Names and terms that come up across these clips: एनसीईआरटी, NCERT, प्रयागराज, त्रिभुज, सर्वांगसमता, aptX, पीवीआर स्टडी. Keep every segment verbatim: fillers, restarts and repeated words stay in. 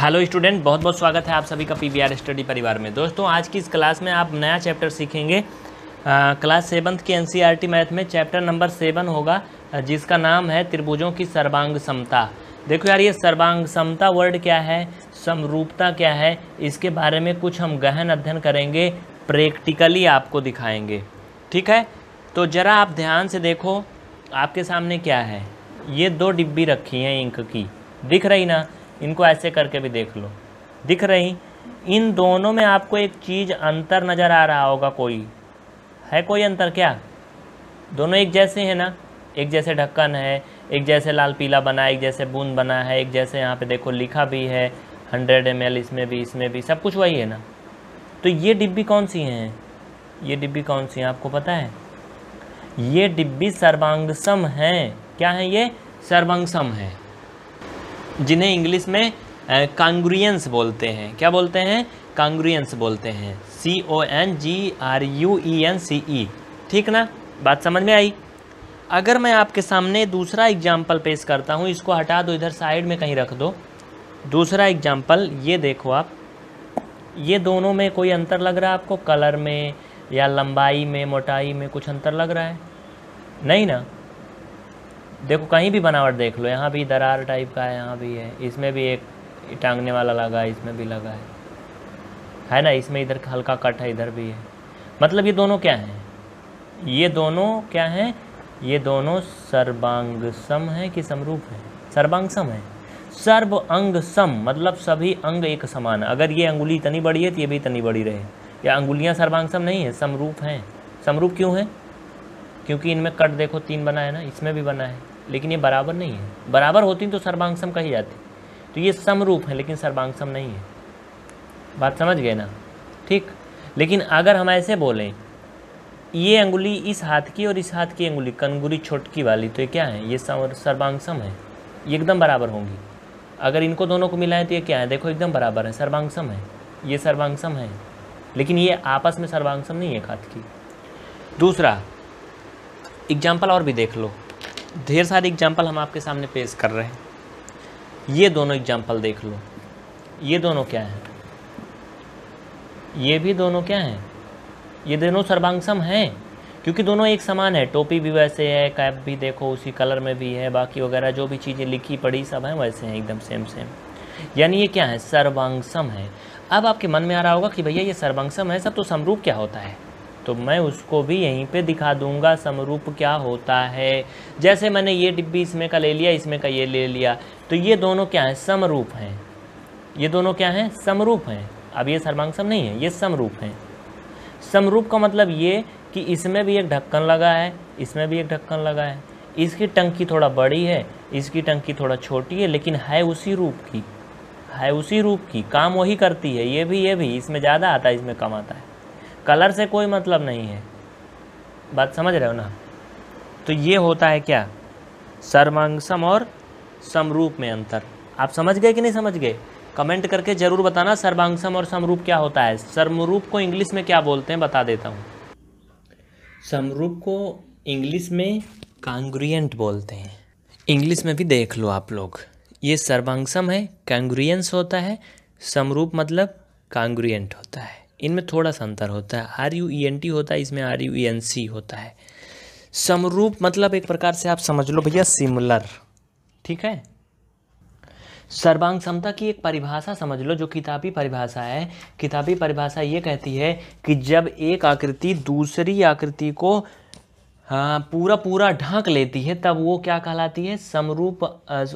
Hello student, बहुत बहुत स्वागत है आप सभी का पीवीआर स्टडी परिवार में। दोस्तों, आज की इस क्लास में आप नया चैप्टर सीखेंगे। आ, क्लास सेवन्थ के एनसीईआरटी मैथ में चैप्टर नंबर सेवन होगा, जिसका नाम है त्रिभुजों की सर्वांग समता। देखो यार, ये सर्वांग समता वर्ड क्या है, समरूपता क्या है, इसके बारे में कुछ हम गहन अध्ययन करेंगे, प्रैक्टिकली आपको दिखाएंगे। ठीक है, तो ज़रा आप ध्यान से देखो आपके सामने क्या है। ये दो डिब्बी रखी हैं इंक की, दिख रही ना? इनको ऐसे करके भी देख लो, दिख रही? इन दोनों में आपको एक चीज़ अंतर नज़र आ रहा होगा। कोई है कोई अंतर? क्या दोनों एक जैसे हैं ना? एक जैसे ढक्कन है, एक जैसे लाल पीला बना है, एक जैसे बूंद बना है, एक जैसे यहाँ पे देखो लिखा भी है हंड्रेड एम एल, इसमें भी इसमें भी सब कुछ वही है ना। तो ये डिब्बी कौन सी हैं? ये डिब्बी कौन सी हैं आपको पता है? ये डिब्बी सर्वांगसम हैं। क्या हैं ये? सर्वांगसम हैं, जिन्हें इंग्लिश में कांग्रुएंस बोलते हैं। क्या बोलते हैं? कांग्रुएंस बोलते हैं। C O N G R U E N C E. ठीक ना, बात समझ में आई? अगर मैं आपके सामने दूसरा एग्जाम्पल पेश करता हूँ, इसको हटा दो, इधर साइड में कहीं रख दो। दूसरा एग्जाम्पल ये देखो आप, ये दोनों में कोई अंतर लग रहा है आपको? कलर में या लंबाई में, मोटाई में कुछ अंतर लग रहा है? नहीं ना? देखो कहीं भी बनावट देख लो, यहाँ भी दरार टाइप का है, यहाँ भी है, इसमें भी एक टांगने वाला लगा है, इसमें भी लगा है, है ना? इसमें इधर हल्का कट है, इधर भी है। मतलब ये दोनों क्या हैं? ये दोनों क्या हैं? ये दोनों सर्वांगसम हैं कि समरूप हैं? सर्वांगसम हैं। सर्व अंग सम मतलब सभी अंग एक समान। अगर ये अंगुली इतनी बड़ी है तो ये भी इतनी बड़ी रहे। या अंगुलियाँ सर्वांगसम नहीं है, समरूप हैं। समरूप क्यों है? क्योंकि इनमें कट देखो तीन बना है ना, इसमें भी बना है, लेकिन ये बराबर नहीं है। बराबर होती तो सर्वांगसम कही जाती। तो ये समरूप है लेकिन सर्वांगसम नहीं है। बात समझ गए ना? ठीक। लेकिन अगर हम ऐसे बोलें, ये अंगुली इस हाथ की और इस हाथ की अंगुली कंगुरी छोटकी वाली, तो ये क्या है? ये सर्वांगसम है, ये एकदम बराबर होंगी। अगर इनको दोनों को मिलाएं तो ये क्या है? देखो एकदम बराबर है, सर्वांगसम है, ये सर्वांगसम है, लेकिन ये आपस में सर्वांगसम नहीं है एक हाथ की। दूसरा एग्जाम्पल और भी देख लो, ढेर सारे एग्जाम्पल हम आपके सामने पेश कर रहे हैं। ये दोनों एग्जाम्पल देख लो, ये दोनों क्या हैं? ये भी दोनों क्या हैं? ये दोनों सर्वांगसम हैं, क्योंकि दोनों एक समान है। टोपी भी वैसे है, कैप भी देखो उसी कलर में भी है, बाकी वगैरह जो भी चीज़ें लिखी पड़ी सब हैं वैसे हैं, एकदम सेम सेम। यानी ये क्या है? सर्वांगसम है। अब आपके मन में आ रहा होगा कि भैया ये सर्वांगसम है सब, तो समरूप क्या होता है? तो मैं उसको भी यहीं पे दिखा दूंगा, समरूप क्या होता है। जैसे मैंने ये डिब्बी इसमें का ले लिया, इसमें का ये ले लिया, तो ये दोनों क्या हैं? समरूप हैं। ये दोनों क्या हैं? समरूप हैं। अब ये सर्वांगसम नहीं है, ये समरूप हैं। समरूप का मतलब ये कि इसमें भी एक ढक्कन लगा है, इसमें भी एक ढक्कन लगा है, इसकी टंकी थोड़ा बड़ी है, इसकी टंकी थोड़ा छोटी है, लेकिन है उसी रूप की, है उसी रूप की, काम वही करती है। ये भी ये भी इसमें ज़्यादा आता है, इसमें कम आता है। कलर से कोई मतलब नहीं है। बात समझ रहे हो ना? तो ये होता है क्या? सर्वांगसम और समरूप में अंतर। आप समझ गए कि नहीं समझ गए? कमेंट करके ज़रूर बताना सर्वांगसम और समरूप क्या होता है। समरूप को इंग्लिश में क्या बोलते हैं बता देता हूँ। समरूप को इंग्लिश में कांग्रुएंट बोलते हैं। इंग्लिश में भी देख लो आप लोग, ये सर्वांगसम है, कांग्रुएंस होता है, समरूप मतलब कांग्रुएंट होता है। इनमें थोड़ा सा अंतर होता है, R U E N T होता है, इसमें R U E N C होता है। समरूप मतलब एक प्रकार से आप समझ लो भैया सिमिलर। ठीक है, सर्वांगसमता की एक परिभाषा समझ लो जो किताबी परिभाषा है। किताबी परिभाषा ये कहती है कि जब एक आकृति दूसरी आकृति को हाँ पूरा पूरा ढांक लेती है, तब वो क्या कहलाती है? समरूप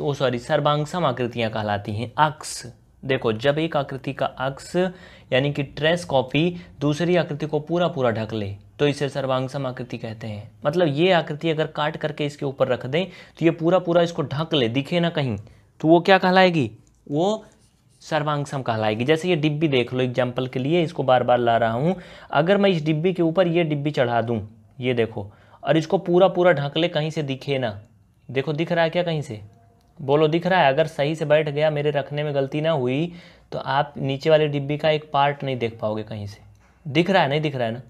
ओ सॉरी सर्वांगसम आकृतियाँ कहलाती हैं। अक्स देखो, जब एक आकृति का अक्स यानी कि ट्रेस कॉपी दूसरी आकृति को पूरा पूरा ढक ले, तो इसे सर्वांगसम आकृति कहते हैं। मतलब ये आकृति अगर काट करके इसके ऊपर रख दें तो ये पूरा पूरा इसको ढक ले, दिखे ना कहीं, तो वो क्या कहलाएगी? वो सर्वांगसम कहलाएगी। जैसे ये डिब्बी देख लो एग्जाम्पल के लिए, इसको बार बार ला रहा हूँ। अगर मैं इस डिब्बी के ऊपर ये डिब्बी चढ़ा दूँ, ये देखो, और इसको पूरा पूरा ढक ले, कहीं से दिखे ना। देखो दिख रहा है क्या कहीं से? बोलो दिख रहा है? अगर सही से बैठ गया, मेरे रखने में गलती ना हुई, तो आप नीचे वाले डिब्बी का एक पार्ट नहीं देख पाओगे कहीं से। दिख रहा है? नहीं दिख रहा है ना?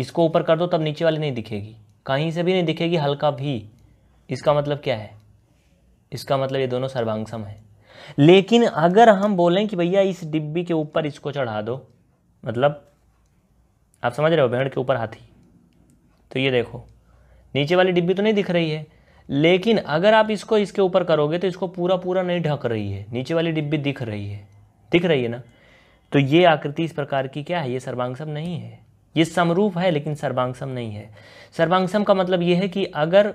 इसको ऊपर कर दो तब नीचे वाली नहीं दिखेगी, कहीं से भी नहीं दिखेगी, हल्का भी। इसका मतलब क्या है? इसका मतलब ये दोनों सर्वांगसम है। लेकिन अगर हम बोलें कि भैया इस डिब्बी के ऊपर इसको चढ़ा दो, मतलब आप समझ रहे हो, भेड़ के ऊपर हाथी, तो ये देखो नीचे वाली डिब्बी तो नहीं दिख रही है, लेकिन अगर आप इसको इसके ऊपर करोगे तो इसको पूरा पूरा नहीं ढक रही है, नीचे वाली डिब्बी दिख रही है, दिख रही है ना। तो ये आकृति इस प्रकार की क्या है, ये सर्वांगसम नहीं है, ये समरूप है लेकिन सर्वांगसम नहीं है। सर्वांगसम का मतलब ये है कि अगर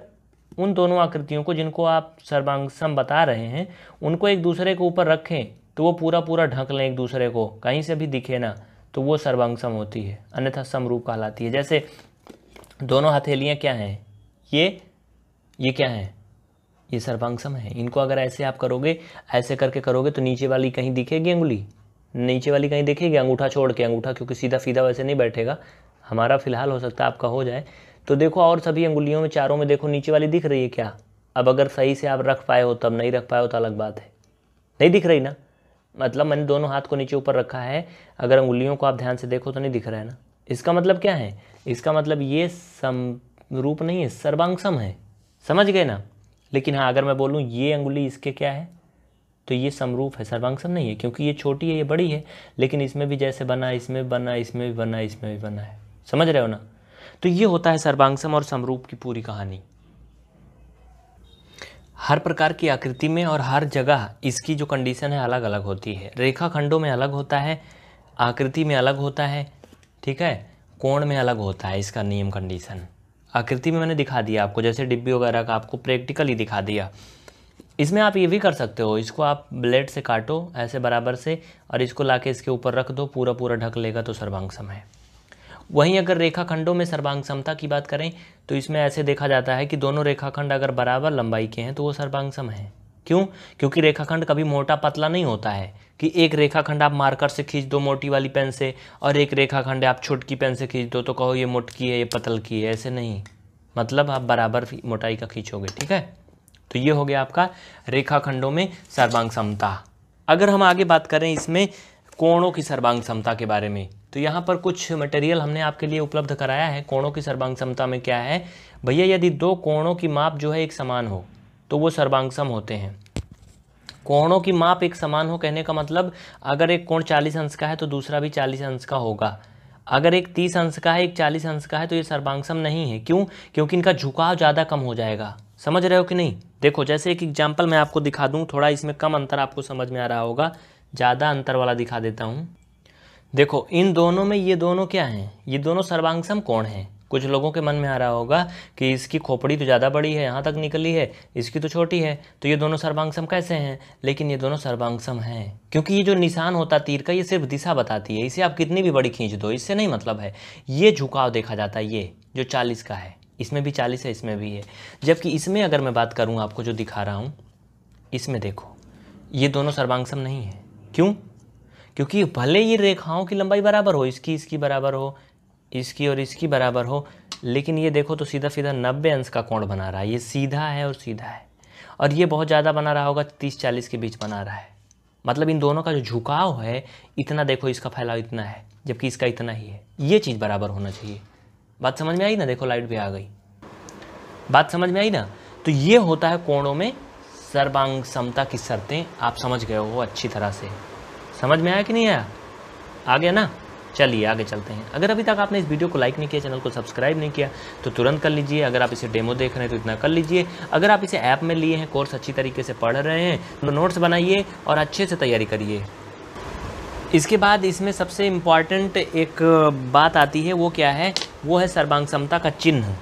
उन दोनों आकृतियों को जिनको आप सर्वांगसम बता रहे हैं उनको एक दूसरे के ऊपर रखें तो वो पूरा पूरा ढक लें एक दूसरे को, कहीं से भी दिखे ना, तो वो सर्वांगसम होती है, अन्यथा समरूप कहलाती है। जैसे दोनों हथेलियाँ क्या हैं, ये ये क्या है, ये सर्वांगसम है। इनको अगर ऐसे आप करोगे, ऐसे करके करोगे तो नीचे वाली कहीं दिखेगी अंगुली, नीचे वाली कहीं दिखेगी अंगूठा छोड़ के, अंगूठा क्योंकि सीधा सीधा वैसे नहीं बैठेगा हमारा, फिलहाल हो सकता है आपका हो जाए। तो देखो और सभी अंगुलियों में, चारों में देखो नीचे वाली दिख रही है क्या। अब अगर सही से आप रख पाए हो तब, नहीं रख पाए हो तो अलग बात है, नहीं दिख रही ना। मतलब मैंने दोनों हाथ को नीचे ऊपर रखा है, अगर अंगुलियों को आप ध्यान से देखो तो नहीं दिख रहा है ना। इसका मतलब क्या है, इसका मतलब ये समरूप नहीं है, सर्वांगसम है, समझ गए ना। लेकिन हाँ, अगर मैं बोलूँ ये अंगुली इसके क्या है, तो ये समरूप है, सर्वांगसम नहीं है, क्योंकि ये छोटी है, ये बड़ी है, लेकिन इसमें भी जैसे बना, इसमें बना, इसमें भी बना, इसमें भी बना है, समझ रहे हो ना। तो ये होता है सर्वांगसम और समरूप की पूरी कहानी। हर प्रकार की आकृति में और हर जगह इसकी जो कंडीशन है अलग अलग होती है। रेखाखंडों में अलग होता है, आकृति में अलग होता है, ठीक है, कोण में अलग होता है। इसका नियम कंडीशन आकृति में मैंने दिखा दिया आपको, जैसे डिब्बी वगैरह का आपको प्रैक्टिकली दिखा दिया। इसमें आप ये भी कर सकते हो, इसको आप ब्लेड से काटो ऐसे बराबर से और इसको लाके इसके ऊपर रख दो, पूरा पूरा ढक लेगा तो सर्वांगसम है। वहीं अगर रेखाखंडों में सर्वांगसमता की बात करें तो इसमें ऐसे देखा जाता है कि दोनों रेखाखंड अगर बराबर लंबाई के हैं तो वो सर्वांगसम है। क्यों? क्योंकि रेखाखंड कभी मोटा पतला नहीं होता है कि एक रेखाखंड आप मार्कर से खींच दो मोटी वाली पेन से और एक रेखाखंड आप छोटकी पेन से खींच दो तो कहो ये मोटकी है, ये पतलकी है, ऐसे नहीं। मतलब आप बराबर मोटाई का खींचोगे, ठीक है। तो ये हो गया आपका रेखाखंडों में सर्वांगसमता। अगर हम आगे बात करें इसमें कोणों की सर्वांगसमता के बारे में, तो यहाँ पर कुछ मटेरियल हमने आपके लिए उपलब्ध कराया है। कोणों की सर्वांगसमता में क्या है भैया, यदि दो कोणों की माप जो है एक समान हो तो वो सर्वांगसम होते हैं। कोणों की माप एक समान हो कहने का मतलब, अगर एक कोण चालीस अंश का है तो दूसरा भी चालीस अंश का होगा, अगर एक तीस अंश का है, एक चालीस अंश का है, तो ये सर्वांगसम नहीं है। क्यों? क्योंकि इनका झुकाव ज़्यादा कम हो जाएगा, समझ रहे हो कि नहीं। देखो जैसे एक एग्जाम्पल मैं आपको दिखा दूँ, थोड़ा इसमें कम अंतर आपको समझ में आ रहा होगा, ज़्यादा अंतर वाला दिखा देता हूँ। देखो इन दोनों में ये दोनों क्या हैं, ये दोनों सर्वांगसम कोण हैं। कुछ लोगों के मन में आ रहा होगा कि इसकी खोपड़ी तो ज़्यादा बड़ी है, यहाँ तक निकली है, इसकी तो छोटी है, तो ये दोनों सर्वांगसम कैसे हैं। लेकिन ये दोनों सर्वांगसम हैं क्योंकि ये जो निशान होता तीर का, ये सिर्फ दिशा बताती है, इसे आप कितनी भी बड़ी खींच दो इससे नहीं मतलब है। ये झुकाव देखा जाता है, ये जो चालीस का है, इसमें भी चालीस है, इसमें भी है। जबकि इसमें अगर मैं बात करूँ, आपको जो दिखा रहा हूँ इसमें देखो, ये दोनों सर्वांगसम नहीं है। क्यों? क्योंकि भले ही रेखाओं की लंबाई बराबर हो, इसकी इसकी बराबर हो, इसकी और इसकी बराबर हो, लेकिन ये देखो तो सीधा सीधा नब्बे अंश का कोण बना रहा है, ये सीधा है और सीधा है, और ये बहुत ज़्यादा बना रहा होगा, तीस चालीस के बीच बना रहा है। मतलब इन दोनों का जो झुकाव है इतना, देखो इसका फैलाव इतना है जबकि इसका इतना ही है, ये चीज़ बराबर होना चाहिए। बात समझ में आई ना, देखो लाइट भी आ गई, बात समझ में आई ना। तो ये होता है कोणों में सर्वांगसमता की शर्तें, आप समझ गए हो अच्छी तरह से, समझ में आया कि नहीं आया, आ गया ना। चलिए आगे चलते हैं। अगर अभी तक आपने इस वीडियो को लाइक नहीं किया, चैनल को सब्सक्राइब नहीं किया तो तुरंत कर लीजिए। अगर आप इसे डेमो देख रहे हैं तो इतना कर लीजिए। अगर आप इसे ऐप में लिए हैं, कोर्स अच्छी तरीके से पढ़ रहे हैं तो नोट्स बनाइए और अच्छे से तैयारी करिए। इसके बाद इसमें सबसे इम्पॉर्टेंट एक बात आती है, वो क्या है, वो है सर्वांगसमता का चिन्ह।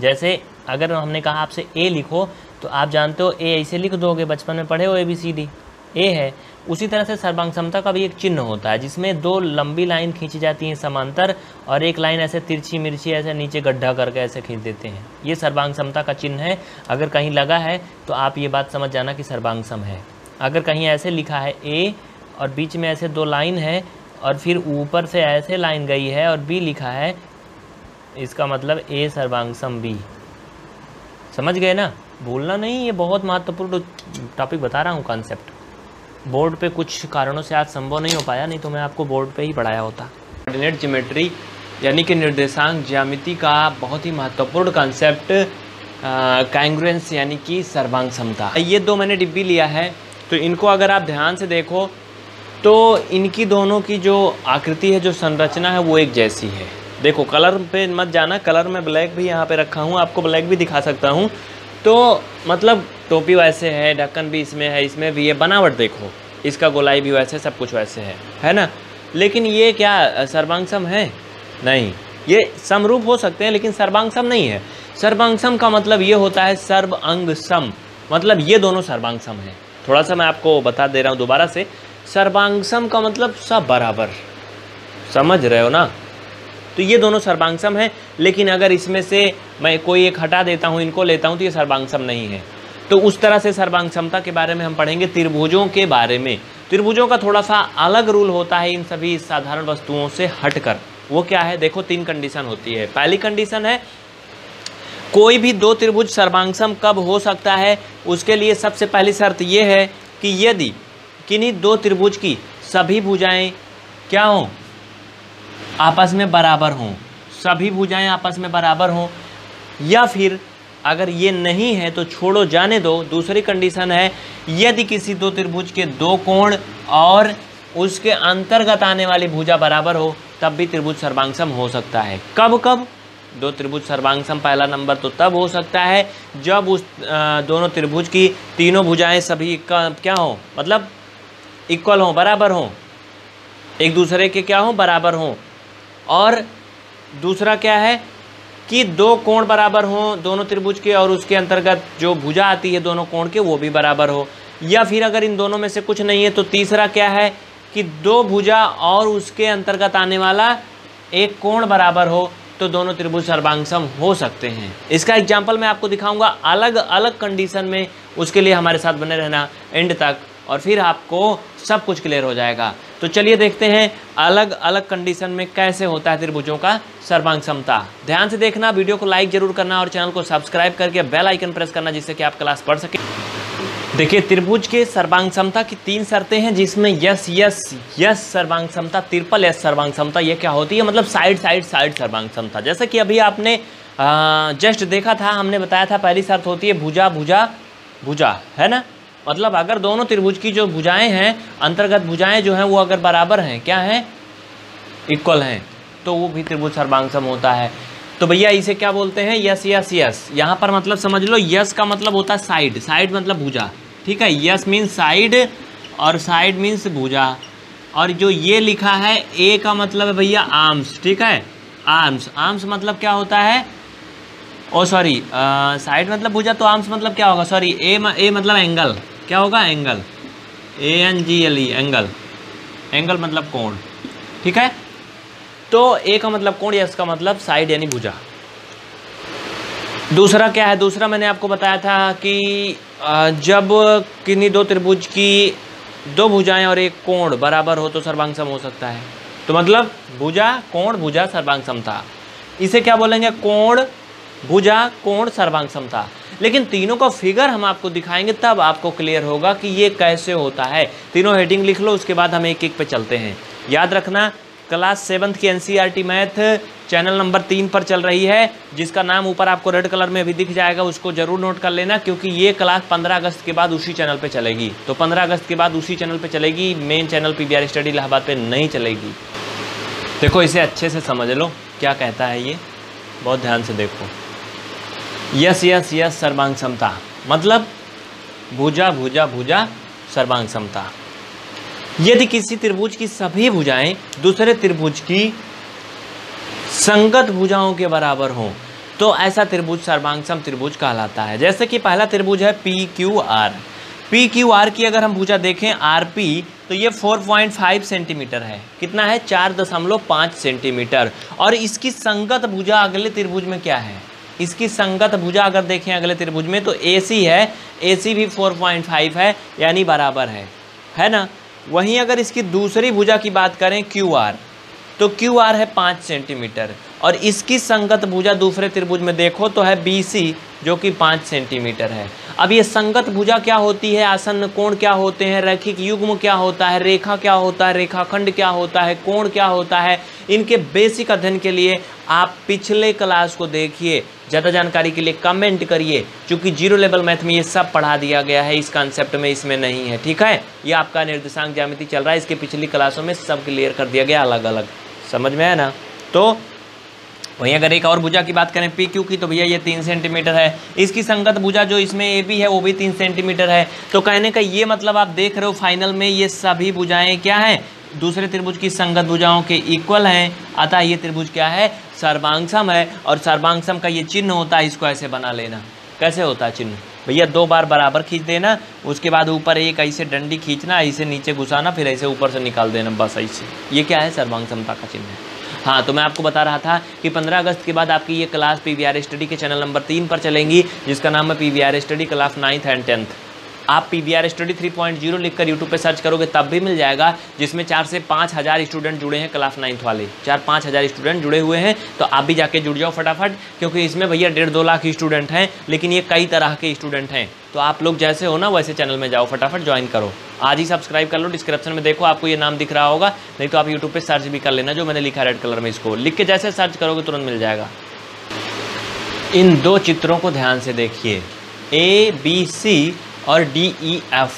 जैसे अगर हमने कहा आपसे ए लिखो तो आप जानते हो ए ऐसे लिख दोगे, बचपन में पढ़े हो ए बी सी डी, ए है। उसी तरह से सर्वांगसमता का भी एक चिन्ह होता है जिसमें दो लंबी लाइन खींची जाती हैं समांतर और एक लाइन ऐसे तिरछी मिर्ची ऐसे नीचे गड्ढा करके ऐसे खींच देते हैं, ये सर्वांगसमता का चिन्ह है। अगर कहीं लगा है तो आप ये बात समझ जाना कि सर्वांगसम है। अगर कहीं ऐसे लिखा है ए और बीच में ऐसे दो लाइन है और फिर ऊपर से ऐसे लाइन गई है और बी लिखा है, इसका मतलब ए सर्वांगसम बी, समझ गए ना। भूलना नहीं, ये बहुत महत्वपूर्ण टॉपिक बता रहा हूँ, कॉन्सेप्ट। बोर्ड पे कुछ कारणों से आज संभव नहीं हो पाया, नहीं तो मैं आपको बोर्ड पे ही पढ़ाया होता। कोऑर्डिनेट ज्योमेट्री यानी कि निर्देशांक ज्यामिति का बहुत ही महत्वपूर्ण कॉन्सेप्ट कांग्रुएंस यानी कि सर्वांगसमता। ये दो मैंने डिब्बी लिया है तो इनको अगर आप ध्यान से देखो तो इनकी दोनों की जो आकृति है, जो संरचना है, वो एक जैसी है। देखो कलर पे मत जाना, कलर में ब्लैक भी यहाँ पे रखा हूँ, आपको ब्लैक भी दिखा सकता हूँ। तो मतलब टोपी वैसे है, ढक्कन भी इसमें है, इसमें भी ये बनावट देखो, इसका गोलाई भी वैसे, सब कुछ वैसे है, है ना। लेकिन ये क्या सर्वांगसम है? नहीं, ये समरूप हो सकते हैं लेकिन सर्वांगसम नहीं है। सर्वांगसम का मतलब ये होता है सर्व अंग सम, मतलब ये दोनों सर्वांगसम है। थोड़ा सा मैं आपको बता दे रहा हूँ दोबारा से, सर्वांगसम का मतलब सब बराबर, समझ रहे हो ना। तो ये दोनों सर्वांगसम है, लेकिन अगर इसमें से मैं कोई एक हटा देता हूँ, इनको लेता हूँ, तो ये सर्वांगसम नहीं है। तो उस तरह से सर्वांगसमता के बारे में हम पढ़ेंगे। त्रिभुजों के बारे में, त्रिभुजों का थोड़ा सा अलग रूल होता है इन सभी साधारण वस्तुओं से हटकर। वो क्या है? देखो तीन कंडीशन होती है। पहली कंडीशन है कोई भी दो त्रिभुज सर्वांगसम कब हो सकता है, उसके लिए सबसे पहली शर्त ये है कि यदि किन्हीं दो त्रिभुज की सभी भुजाएं क्या हों? आपस में बराबर हों। सभी भुजाएं आपस में बराबर हों, या फिर अगर ये नहीं है तो छोड़ो, जाने दो। दूसरी कंडीशन है यदि किसी दो त्रिभुज के दो कोण और उसके अंतर्गत आने वाली भुजा बराबर हो, तब भी त्रिभुज सर्वांगसम हो सकता है। कब कब दो त्रिभुज सर्वांगसम? पहला नंबर तो तब हो सकता है जब उस दोनों त्रिभुज की तीनों भुजाएं सभी का क्या हो, मतलब इक्वल हों, बराबर हों, एक दूसरे के क्या हों, बराबर हों। और दूसरा क्या है कि दो कोण बराबर हों दोनों त्रिभुज के, और उसके अंतर्गत जो भुजा आती है दोनों कोण के, वो भी बराबर हो। या फिर अगर इन दोनों में से कुछ नहीं है तो तीसरा क्या है कि दो भुजा और उसके अंतर्गत आने वाला एक कोण बराबर हो, तो दोनों त्रिभुज सर्वांगसम हो सकते हैं। इसका एग्जाम्पल मैं आपको दिखाऊंगा अलग अलग कंडीशन में। उसके लिए हमारे साथ बने रहना एंड तक, और फिर आपको सब कुछ क्लियर हो जाएगा। तो चलिए देखते हैं अलग अलग कंडीशन में कैसे होता है त्रिभुजों का सर्वांगसमता। ध्यान से देखना, वीडियो को लाइक जरूर करना और चैनल को सब्सक्राइब करके बेल आइकन प्रेस करना, जिससे कि आप क्लास पढ़ सकें। देखिए त्रिभुज के सर्वांगसमता की तीन शर्तें हैं, जिसमें यस यस यस सर्वांगसमता, ट्रिपल एस सर्वांगसमता, यह क्या होती है? मतलब साइड साइड साइड सर्वांगसमता। जैसे कि अभी आपने जस्ट देखा था, हमने बताया था पहली शर्त होती है भुजा भुजा भुजा, है ना। मतलब अगर दोनों त्रिभुज की जो भुजाएं हैं, अंतर्गत भुजाएं जो हैं, वो अगर बराबर हैं, क्या हैं, इक्वल हैं, तो वो भी त्रिभुज सर्वांगसम होता है। तो भैया इसे क्या बोलते हैं? S S S. यहाँ पर मतलब समझ लो, यस का मतलब होता है साइड, साइड मतलब भुजा, ठीक है। यस मीन्स साइड और साइड मीन्स भुजा। और जो ये लिखा है, ए का मतलब है भैया आर्म्स, ठीक है। आर्म्स, आर्म्स मतलब क्या होता है? ओ सॉरी, साइड मतलब भुजा, तो आर्म्स मतलब क्या होगा? सॉरी, ए ए मतलब एंगल, क्या होगा? Angle, A N G L E, angle. Angle मतलब कोण, ठीक है। तो ए का मतलब कोण, यस का मतलब साइड यानी भुजा। दूसरा क्या है? दूसरा मैंने आपको बताया था कि जब किन्हीं दो त्रिभुज की दो भुजाएं और एक कोण बराबर हो तो सर्वांगसम हो सकता है। तो मतलब भुजा कोण भुजा सर्वांगसमता, इसे क्या बोलेंगे? कोण भुजा कोण सर्वांगसमता। लेकिन तीनों का फिगर हम आपको दिखाएंगे, तब आपको क्लियर होगा कि ये कैसे होता है। तीनों हेडिंग लिख लो, उसके बाद हम एक एक पे चलते हैं। याद रखना, क्लास सेवन्थ की एनसीईआरटी मैथ चैनल नंबर तीन पर चल रही है, जिसका नाम ऊपर आपको रेड कलर में भी दिख जाएगा, उसको जरूर नोट कर लेना, क्योंकि ये क्लास पंद्रह अगस्त के बाद उसी चैनल पे चलेगी। तो पंद्रह अगस्त के बाद उसी चैनल पे चलेगी, main channel पीवीआर स्टडी Allahabad पे नहीं चलेगी। देखो इसे अच्छे से समझ लो क्या कहता है ये, बहुत ध्यान से देखो। यस यस यस सर्वांगसमता मतलब भुजा भुजा भुजा सर्वांगसमता। यदि किसी त्रिभुज की सभी भुजाएं दूसरे त्रिभुज की संगत भुजाओं के बराबर हों, तो ऐसा त्रिभुज सर्वांगसम त्रिभुज कहलाता है। जैसे कि पहला त्रिभुज है P Q R. P Q R की अगर हम भुजा देखें आर पी, तो ये चार दशमलव पाँच सेंटीमीटर है। कितना है? चार दशमलव पाँच सेंटीमीटर। और इसकी संगत भुजा अगले त्रिभुज में क्या है? इसकी संगत भुजा अगर देखें अगले त्रिभुज में तो एसी है, एसी भी चार दशमलव पाँच है, यानी बराबर है, है ना। वहीं अगर इसकी दूसरी भुजा की बात करें क्यू आर, तो क्यू आर है पाँच सेंटीमीटर और इसकी संगत भुजा दूसरे त्रिभुज में देखो तो है बी सी जो कि पाँच सेंटीमीटर है। अब ये संगत भुजा क्या होती है, आसन्न कोण क्या होते हैं, रैखिक युग्म क्या होता है, रेखा क्या होता है, रेखाखंड क्या होता है, कोण क्या होता है, इनके बेसिक अध्ययन के लिए आप पिछले क्लास को देखिए। ज़्यादा जानकारी के लिए कमेंट करिए, क्योंकि जीरो लेवल मैथ में ये सब पढ़ा दिया गया है, इस कॉन्सेप्ट में इसमें नहीं है। ठीक है, ये आपका निर्देशांक ज्यामिति चल रहा है, इसके पिछली क्लासों में सब क्लियर कर दिया गया अलग अलग, समझ में आया ना। तो वहीं अगर एक और भुजा की बात करें पी क्यू की, तो भैया ये तीन सेंटीमीटर है, इसकी संगत भुजा जो इसमें ए बी है वो भी तीन सेंटीमीटर है। तो कहने का ये मतलब आप देख रहे हो फाइनल में ये सभी भुजाएं क्या हैं, दूसरे त्रिभुज की संगत भुजाओं के इक्वल हैं, अतः ये त्रिभुज क्या है, सर्वांगसम है। और सर्वांगसम का ये चिन्ह होता है, इसको ऐसे बना लेना। कैसे होता है चिन्ह भैया, दो बार बराबर खींच देना, उसके बाद ऊपर एक ऐसे डंडी खींचना, ऐसे नीचे घुसाना, फिर ऐसे ऊपर से निकाल देना, बस ऐसे। ये क्या है, सर्वांगसमता का चिन्ह है। हाँ, तो मैं आपको बता रहा था कि पंद्रह अगस्त के बाद आपकी ये क्लास पीवीआर स्टडी के चैनल नंबर तीन पर चलेंगी, जिसका नाम है पीवीआर स्टडी class ninth and tenth. आप पीवीआर स्टडी three point zero लिखकर यूट्यूब पे सर्च करोगे तब भी मिल जाएगा, जिसमें चार से पाँच हज़ार स्टूडेंट जुड़े हैं, क्लास नाइन्थ वाले चार पाँच हज़ार स्टूडेंट जुड़े हुए हैं। तो आप भी जाके जुड़ जाओ फटाफट, क्योंकि इसमें भैया डेढ़ दो लाख स्टूडेंट हैं, लेकिन ये कई तरह के स्टूडेंट हैं। तो आप लोग जैसे हो ना वैसे चैनल में जाओ, फटाफट ज्वाइन करो, आज ही सब्सक्राइब कर लो। डिस्क्रिप्शन में देखो आपको ये नाम दिख रहा होगा, नहीं तो आप यूट्यूब पे सर्च भी कर लेना, जो मैंने लिखा रेड कलर में, इसको लिख के जैसे सर्च करोगे तुरंत मिल जाएगा। इन दो चित्रों को ध्यान से देखिए, ए बी सी और डी ई एफ,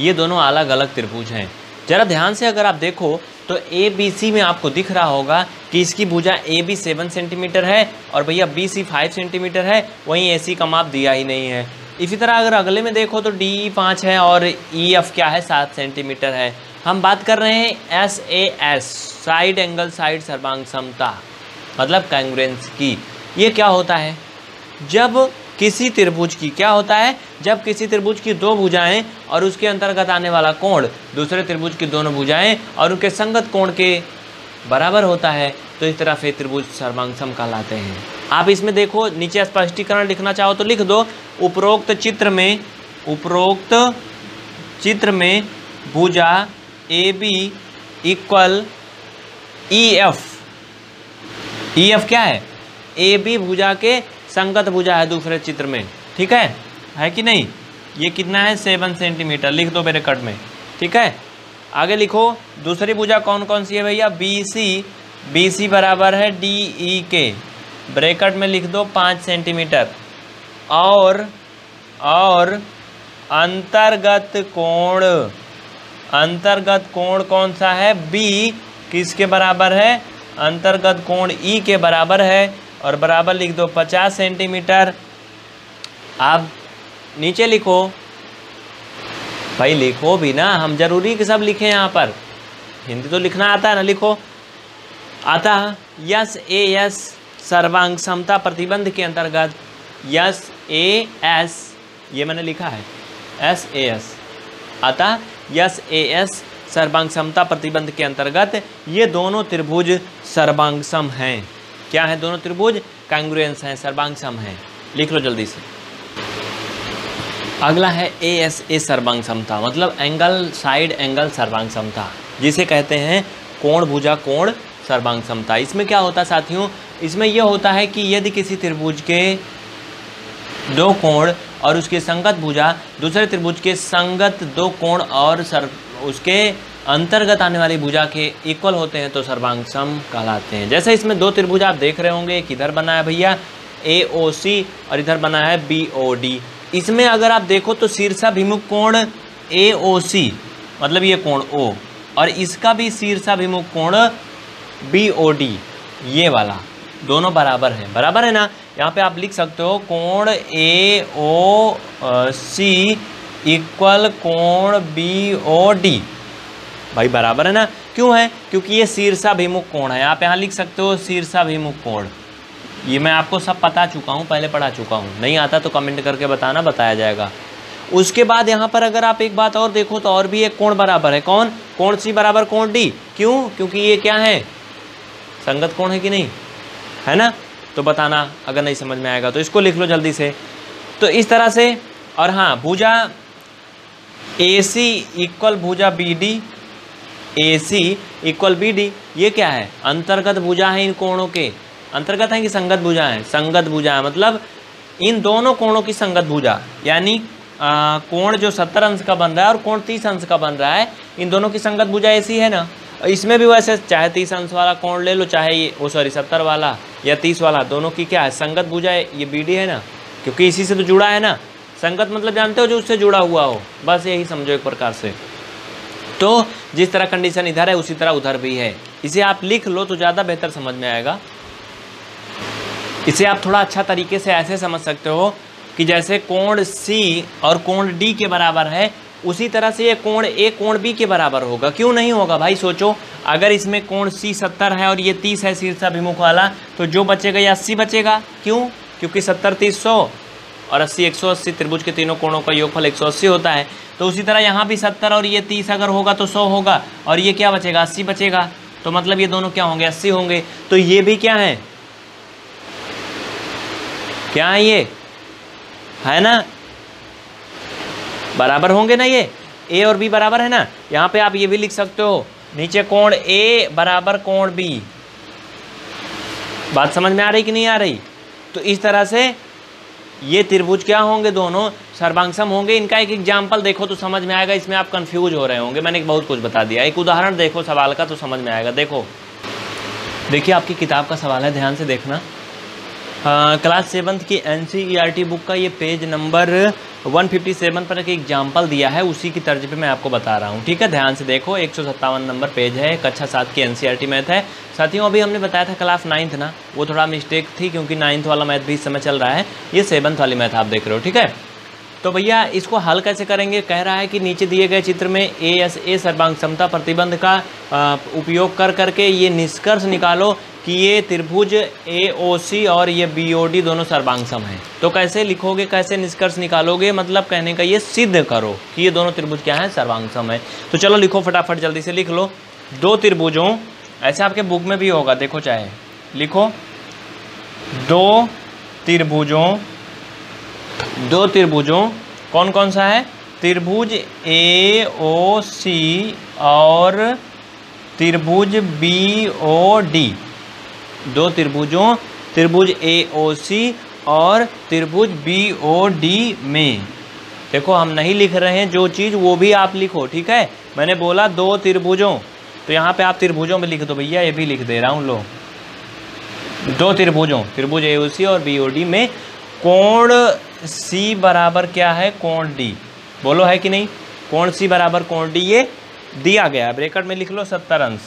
ये दोनों अलग अलग त्रिभुज हैं। ज़रा ध्यान से अगर आप देखो तो ए बी सी में आपको दिख रहा होगा कि इसकी भुजा ए बी सेवन सेंटीमीटर है और भैया बी सी फाइव सेंटीमीटर है, वहीं ए सी का माप दिया ही नहीं है। इसी तरह अगर अगले में देखो तो डी ई पाँच है और ई एफ क्या है, सात सेंटीमीटर है। हम बात कर रहे हैं S A S, side angle side सर्वांग समता, मतलब कांग्रेंस की। ये क्या होता है, जब किसी त्रिभुज की क्या होता है, जब किसी त्रिभुज की दो भुजाएं और उसके अंतर्गत आने वाला कोण दूसरे त्रिभुज की दोनों भुजाएं और उनके संगत कोण के बराबर होता है, तो इस तरह से त्रिभुज सर्वांगसम कहलाते हैं। आप इसमें देखो, नीचे स्पष्टीकरण लिखना चाहो तो लिख दो, उपरोक्त चित्र में उपरोक्त चित्र में भुजा A B equal E F. E F क्या है, ए बी भुजा के संगत भुजा है दूसरे चित्र में, ठीक है, है कि नहीं। ये कितना है, सेवन सेंटीमीटर, लिख दो मेरे कट में, ठीक है। आगे लिखो, दूसरी भुजा कौन कौन सी है भैया, बी सी, बी सी बराबर है डी ई के, ब्रैकेट में लिख दो पाँच सेंटीमीटर, और और अंतर्गत कोण, अंतर्गत कोण कौन सा है, बी किसके बराबर है, अंतर्गत कोण ई के बराबर है, और बराबर लिख दो पचास सेंटीमीटर। आप नीचे लिखो भाई, लिखो भी ना, हम जरूरी कि सब लिखें, यहाँ पर हिंदी तो लिखना आता है ना, लिखो आता है। यस ए एस सर्वांग समता प्रतिबंध के अंतर्गत यस ए एस, ये मैंने लिखा है एस ए एस, अतः यस ए एस सर्वांग समता प्रतिबंध के अंतर्गत ये दोनों त्रिभुज सर्वांगसम हैं। क्या है, दोनों त्रिभुज कांग्रुएंस हैं, सर्वांगसम हैं, लिख लो जल्दी से। अगला है ए एस ए सर्वांगसमता, मतलब एंगल साइड एंगल सर्वांगसमता, जिसे कहते हैं कोण भुजा कोण सर्वांगसमता। इसमें क्या होता है साथियों, इसमें यह होता है कि यदि किसी त्रिभुज के दो कोण और उसके संगत भुजा दूसरे त्रिभुज के संगत दो कोण और सर उसके अंतर्गत आने वाली भुजा के इक्वल होते हैं तो सर्वांगसम कहलाते हैं। जैसे इसमें दो त्रिभुज आप देख रहे होंगे, एक इधर बना है भैया ए ओ सी और इधर बना है बी ओ डी। इसमें अगर आप देखो तो शीर्षाभिमुख कोण ए ओ सी, मतलब ये कोण ओ, और इसका भी शीर्षाभिमुख कोण बी ओ डी, ये वाला, दोनों बराबर हैं, बराबर है ना। यहाँ पे आप लिख सकते हो कोण ए ओ सी इक्वल कोण बी ओ डी, भाई बराबर है ना। क्यों है, क्योंकि ये शीर्षाभिमुख कोण है। आप यहाँ लिख सकते हो शीर्षाभिमुख कोण, ये मैं आपको सब पता चुका हूँ, पहले पढ़ा चुका हूँ, नहीं आता तो कमेंट करके बताना, बताया जाएगा। उसके बाद यहाँ पर अगर आप एक बात और देखो तो और भी एक कोण बराबर है, कौन, कोण सी बराबर कोण डी। क्यों, क्योंकि ये क्या है, संगत कोण है कि नहीं, है ना। तो बताना अगर नहीं समझ में आएगा तो, इसको लिख लो जल्दी से। तो इस तरह से, और हाँ, भुजा ए सी इक्वल भुजा B D, A C equal B D, ये क्या है, अंतर्गत भुजा है इन कोणों के, अंतर्गत हैं कि संगत भुजा है? संगत भुजा, मतलब इन दोनों कोणों की संगत भुजा, यानी कोण जो सत्तर अंश का बन रहा है और कोण तीस अंश का बन रहा है, इन दोनों की संगत भुजा ऐसी है ना। इसमें भी वैसे चाहे तीस अंश वाला कोण ले लो, चाहे ये वो सॉरी सत्तर वाला या तीस वाला, दोनों की क्या है संगत भुजा, ये बी डी है ना, क्योंकि इसी से तो जुड़ा है ना। संगत मतलब जानते हो जो उससे जुड़ा हुआ हो, बस यही समझो एक प्रकार से। तो जिस तरह कंडीशन इधर है उसी तरह उधर भी है। इसे आप लिख लो तो ज़्यादा बेहतर समझ में आएगा। इसे आप थोड़ा अच्छा तरीके से ऐसे समझ सकते हो कि जैसे कोण सी और कोण डी के बराबर है, उसी तरह से ये कोण ए कोण बी के बराबर होगा। क्यों नहीं होगा भाई, सोचो अगर इसमें कोण सी सत्तर है और ये तीस है शीर्षाभिमुख वाला, तो जो बचेगा ये अस्सी बचेगा। क्यों? क्योंकि सत्तर तीस सौ और अस्सी एक सौ अस्सी, त्रिभुज के तीनों कोणों का योगफल एक सौ अस्सी होता है। तो उसी तरह यहाँ भी सत्तर और ये तीस अगर होगा तो सौ होगा, और ये क्या बचेगा अस्सी बचेगा। तो मतलब ये दोनों क्या होंगे अस्सी होंगे। तो ये भी क्या है, क्या है ये, है ना, बराबर होंगे ना, ये ए और बी बराबर है ना। यहाँ पे आप ये भी लिख सकते हो, नीचे कोण ए बराबर कोण बी। बात समझ में आ रही कि नहीं आ रही? तो इस तरह से ये त्रिभुज क्या होंगे, दोनों सर्वांगसम होंगे। इनका एक एग्जाम्पल देखो तो समझ में आएगा, इसमें आप कंफ्यूज हो रहे होंगे, मैंने बहुत कुछ बता दिया। एक उदाहरण देखो सवाल का तो समझ में आएगा। देखो, देखिए आपकी किताब का सवाल है, ध्यान से देखना। आ, क्लास सेवन्थ की N C E R T book का ये पेज नंबर एक सौ सत्तावन पर एक एग्जाम्पल दिया है, उसी की तर्ज पे मैं आपको बता रहा हूँ, ठीक है। ध्यान से देखो, एक सौ सत्तावन नंबर पेज है, कक्षा सात की N C E R T math है। साथियों, अभी हमने बताया था क्लास नाइन्थ ना, वो थोड़ा मिस्टेक थी क्योंकि नाइन्थ वाला मैथ भी इस समय चल रहा है, ये सेवन्थ वाली मैथ आप देख रहे हो, ठीक है। तो भैया इसको हल कैसे करेंगे, कह रहा है कि नीचे दिए गए चित्र में ए एस ए सर्वांग समता प्रतिबंध का उपयोग कर करके ये निष्कर्ष निकालो कि ये त्रिभुज ए ओ सी और ये बी ओ डी दोनों सर्वांगसम हैं। तो कैसे लिखोगे, कैसे निष्कर्ष निकालोगे, मतलब कहने का ये सिद्ध करो कि ये दोनों त्रिभुज क्या है सर्वांगसम है। तो चलो लिखो, फटाफट जल्दी से लिख लो। दो त्रिभुजों, ऐसे आपके बुक में भी होगा, देखो चाहे लिखो, दो त्रिभुजों, दो त्रिभुजों, कौन कौन सा है, त्रिभुज ए ओ सी और त्रिभुज बी ओ डी। दो त्रिभुजों, त्रिभुज ए ओ सी और त्रिभुज बी ओ डी में, देखो हम नहीं लिख रहे हैं जो चीज़ वो भी आप लिखो, ठीक है। मैंने बोला दो त्रिभुजों, तो यहाँ पे आप त्रिभुजों में लिख दो भैया, ये भी लिख दे रहा हूँ, लो। दो त्रिभुजों, त्रिभुज ए ओ सी और बी ओ डी में कोण सी बराबर क्या है कोण डी, बोलो है कि नहीं, कोण सी बराबर कोण डी ये दिया गया, ब्रैकेट में लिख लो सत्तर अंश,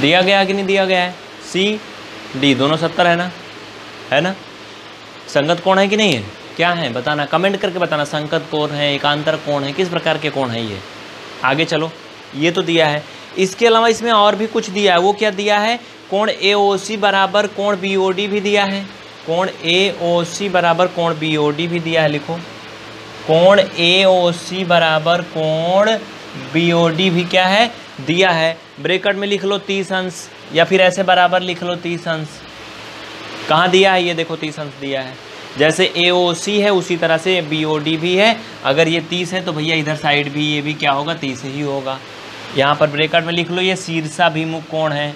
दिया गया कि नहीं दिया गया है, सी डी दोनों सत्तर है ना, है ना। संगत कोण है कि नहीं है, क्या है बताना, कमेंट करके बताना, संगत कोण है, एकांतर कोण है, किस प्रकार के कोण है ये। आगे चलो, ये तो दिया है, इसके अलावा इसमें और भी कुछ दिया है, वो क्या दिया है, कोण ए ओ सी बराबर कोण बी ओ डी भी दिया है, कोण ए ओ सी बराबर कोण बी ओ डी भी दिया है, लिखो कोण ए ओ सी बराबर कोण बी ओ डी भी क्या है दिया है, ब्रेकेट में लिख लो तीस अंश, या फिर ऐसे बराबर लिख लो तीस अंश। कहाँ दिया है ये, देखो तीस अंश दिया है, जैसे ए ओ सी है उसी तरह से बी ओ डी भी है। अगर ये तीस है तो भैया इधर साइड भी ये भी क्या होगा तीस ही होगा। यहाँ पर ब्रेकेट में लिख लो ये शीर्षाभिमुख कोण है,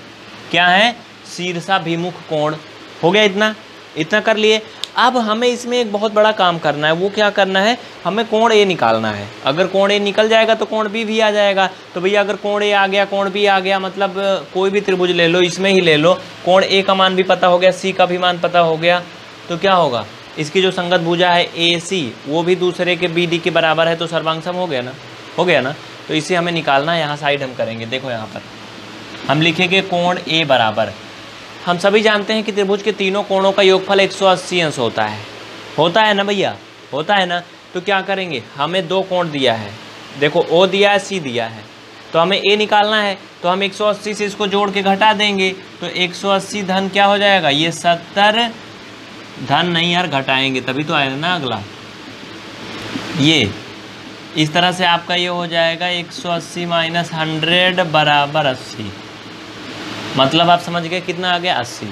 क्या है शीर्षाभिमुख कोण, हो गया इतना, इतना कर लिए। अब हमें इसमें एक बहुत बड़ा काम करना है, वो क्या करना है, हमें कोण ए निकालना है। अगर कोण ए निकल जाएगा तो कोण बी भी आ जाएगा। तो भैया अगर कोण ए आ गया कोण बी आ गया, मतलब कोई भी त्रिभुज ले लो, इसमें ही ले लो, कोण ए का मान भी पता हो गया, सी का भी मान पता हो गया, तो क्या होगा, इसकी जो संगत भुजा है ए सी वो भी दूसरे के बी डी के बराबर है, तो सर्वांगसम हो गया ना, हो गया ना। तो इसे हमें निकालना है, यहाँ साइड हम करेंगे, देखो यहाँ पर हम लिखेंगे कोण ए बराबर, हम सभी जानते हैं कि त्रिभुज के तीनों कोणों का योगफल एक सौ अस्सी अंश होता है, होता है ना भैया, होता है ना। तो क्या करेंगे, हमें दो कोण दिया है, देखो ओ दिया है सी दिया है, तो हमें ए निकालना है, तो हम एक सौ अस्सी से इसको जोड़ के घटा देंगे, तो एक सौ अस्सी धन क्या हो जाएगा, ये सत्तर धन नहीं यार घटाएंगे तभी तो आएगा ना अगला, ये इस तरह से आपका ये हो जाएगा एक सौ अस्सी माइनस हंड्रेड बराबर अस्सी, मतलब आप समझ गए कितना आ गया अस्सी।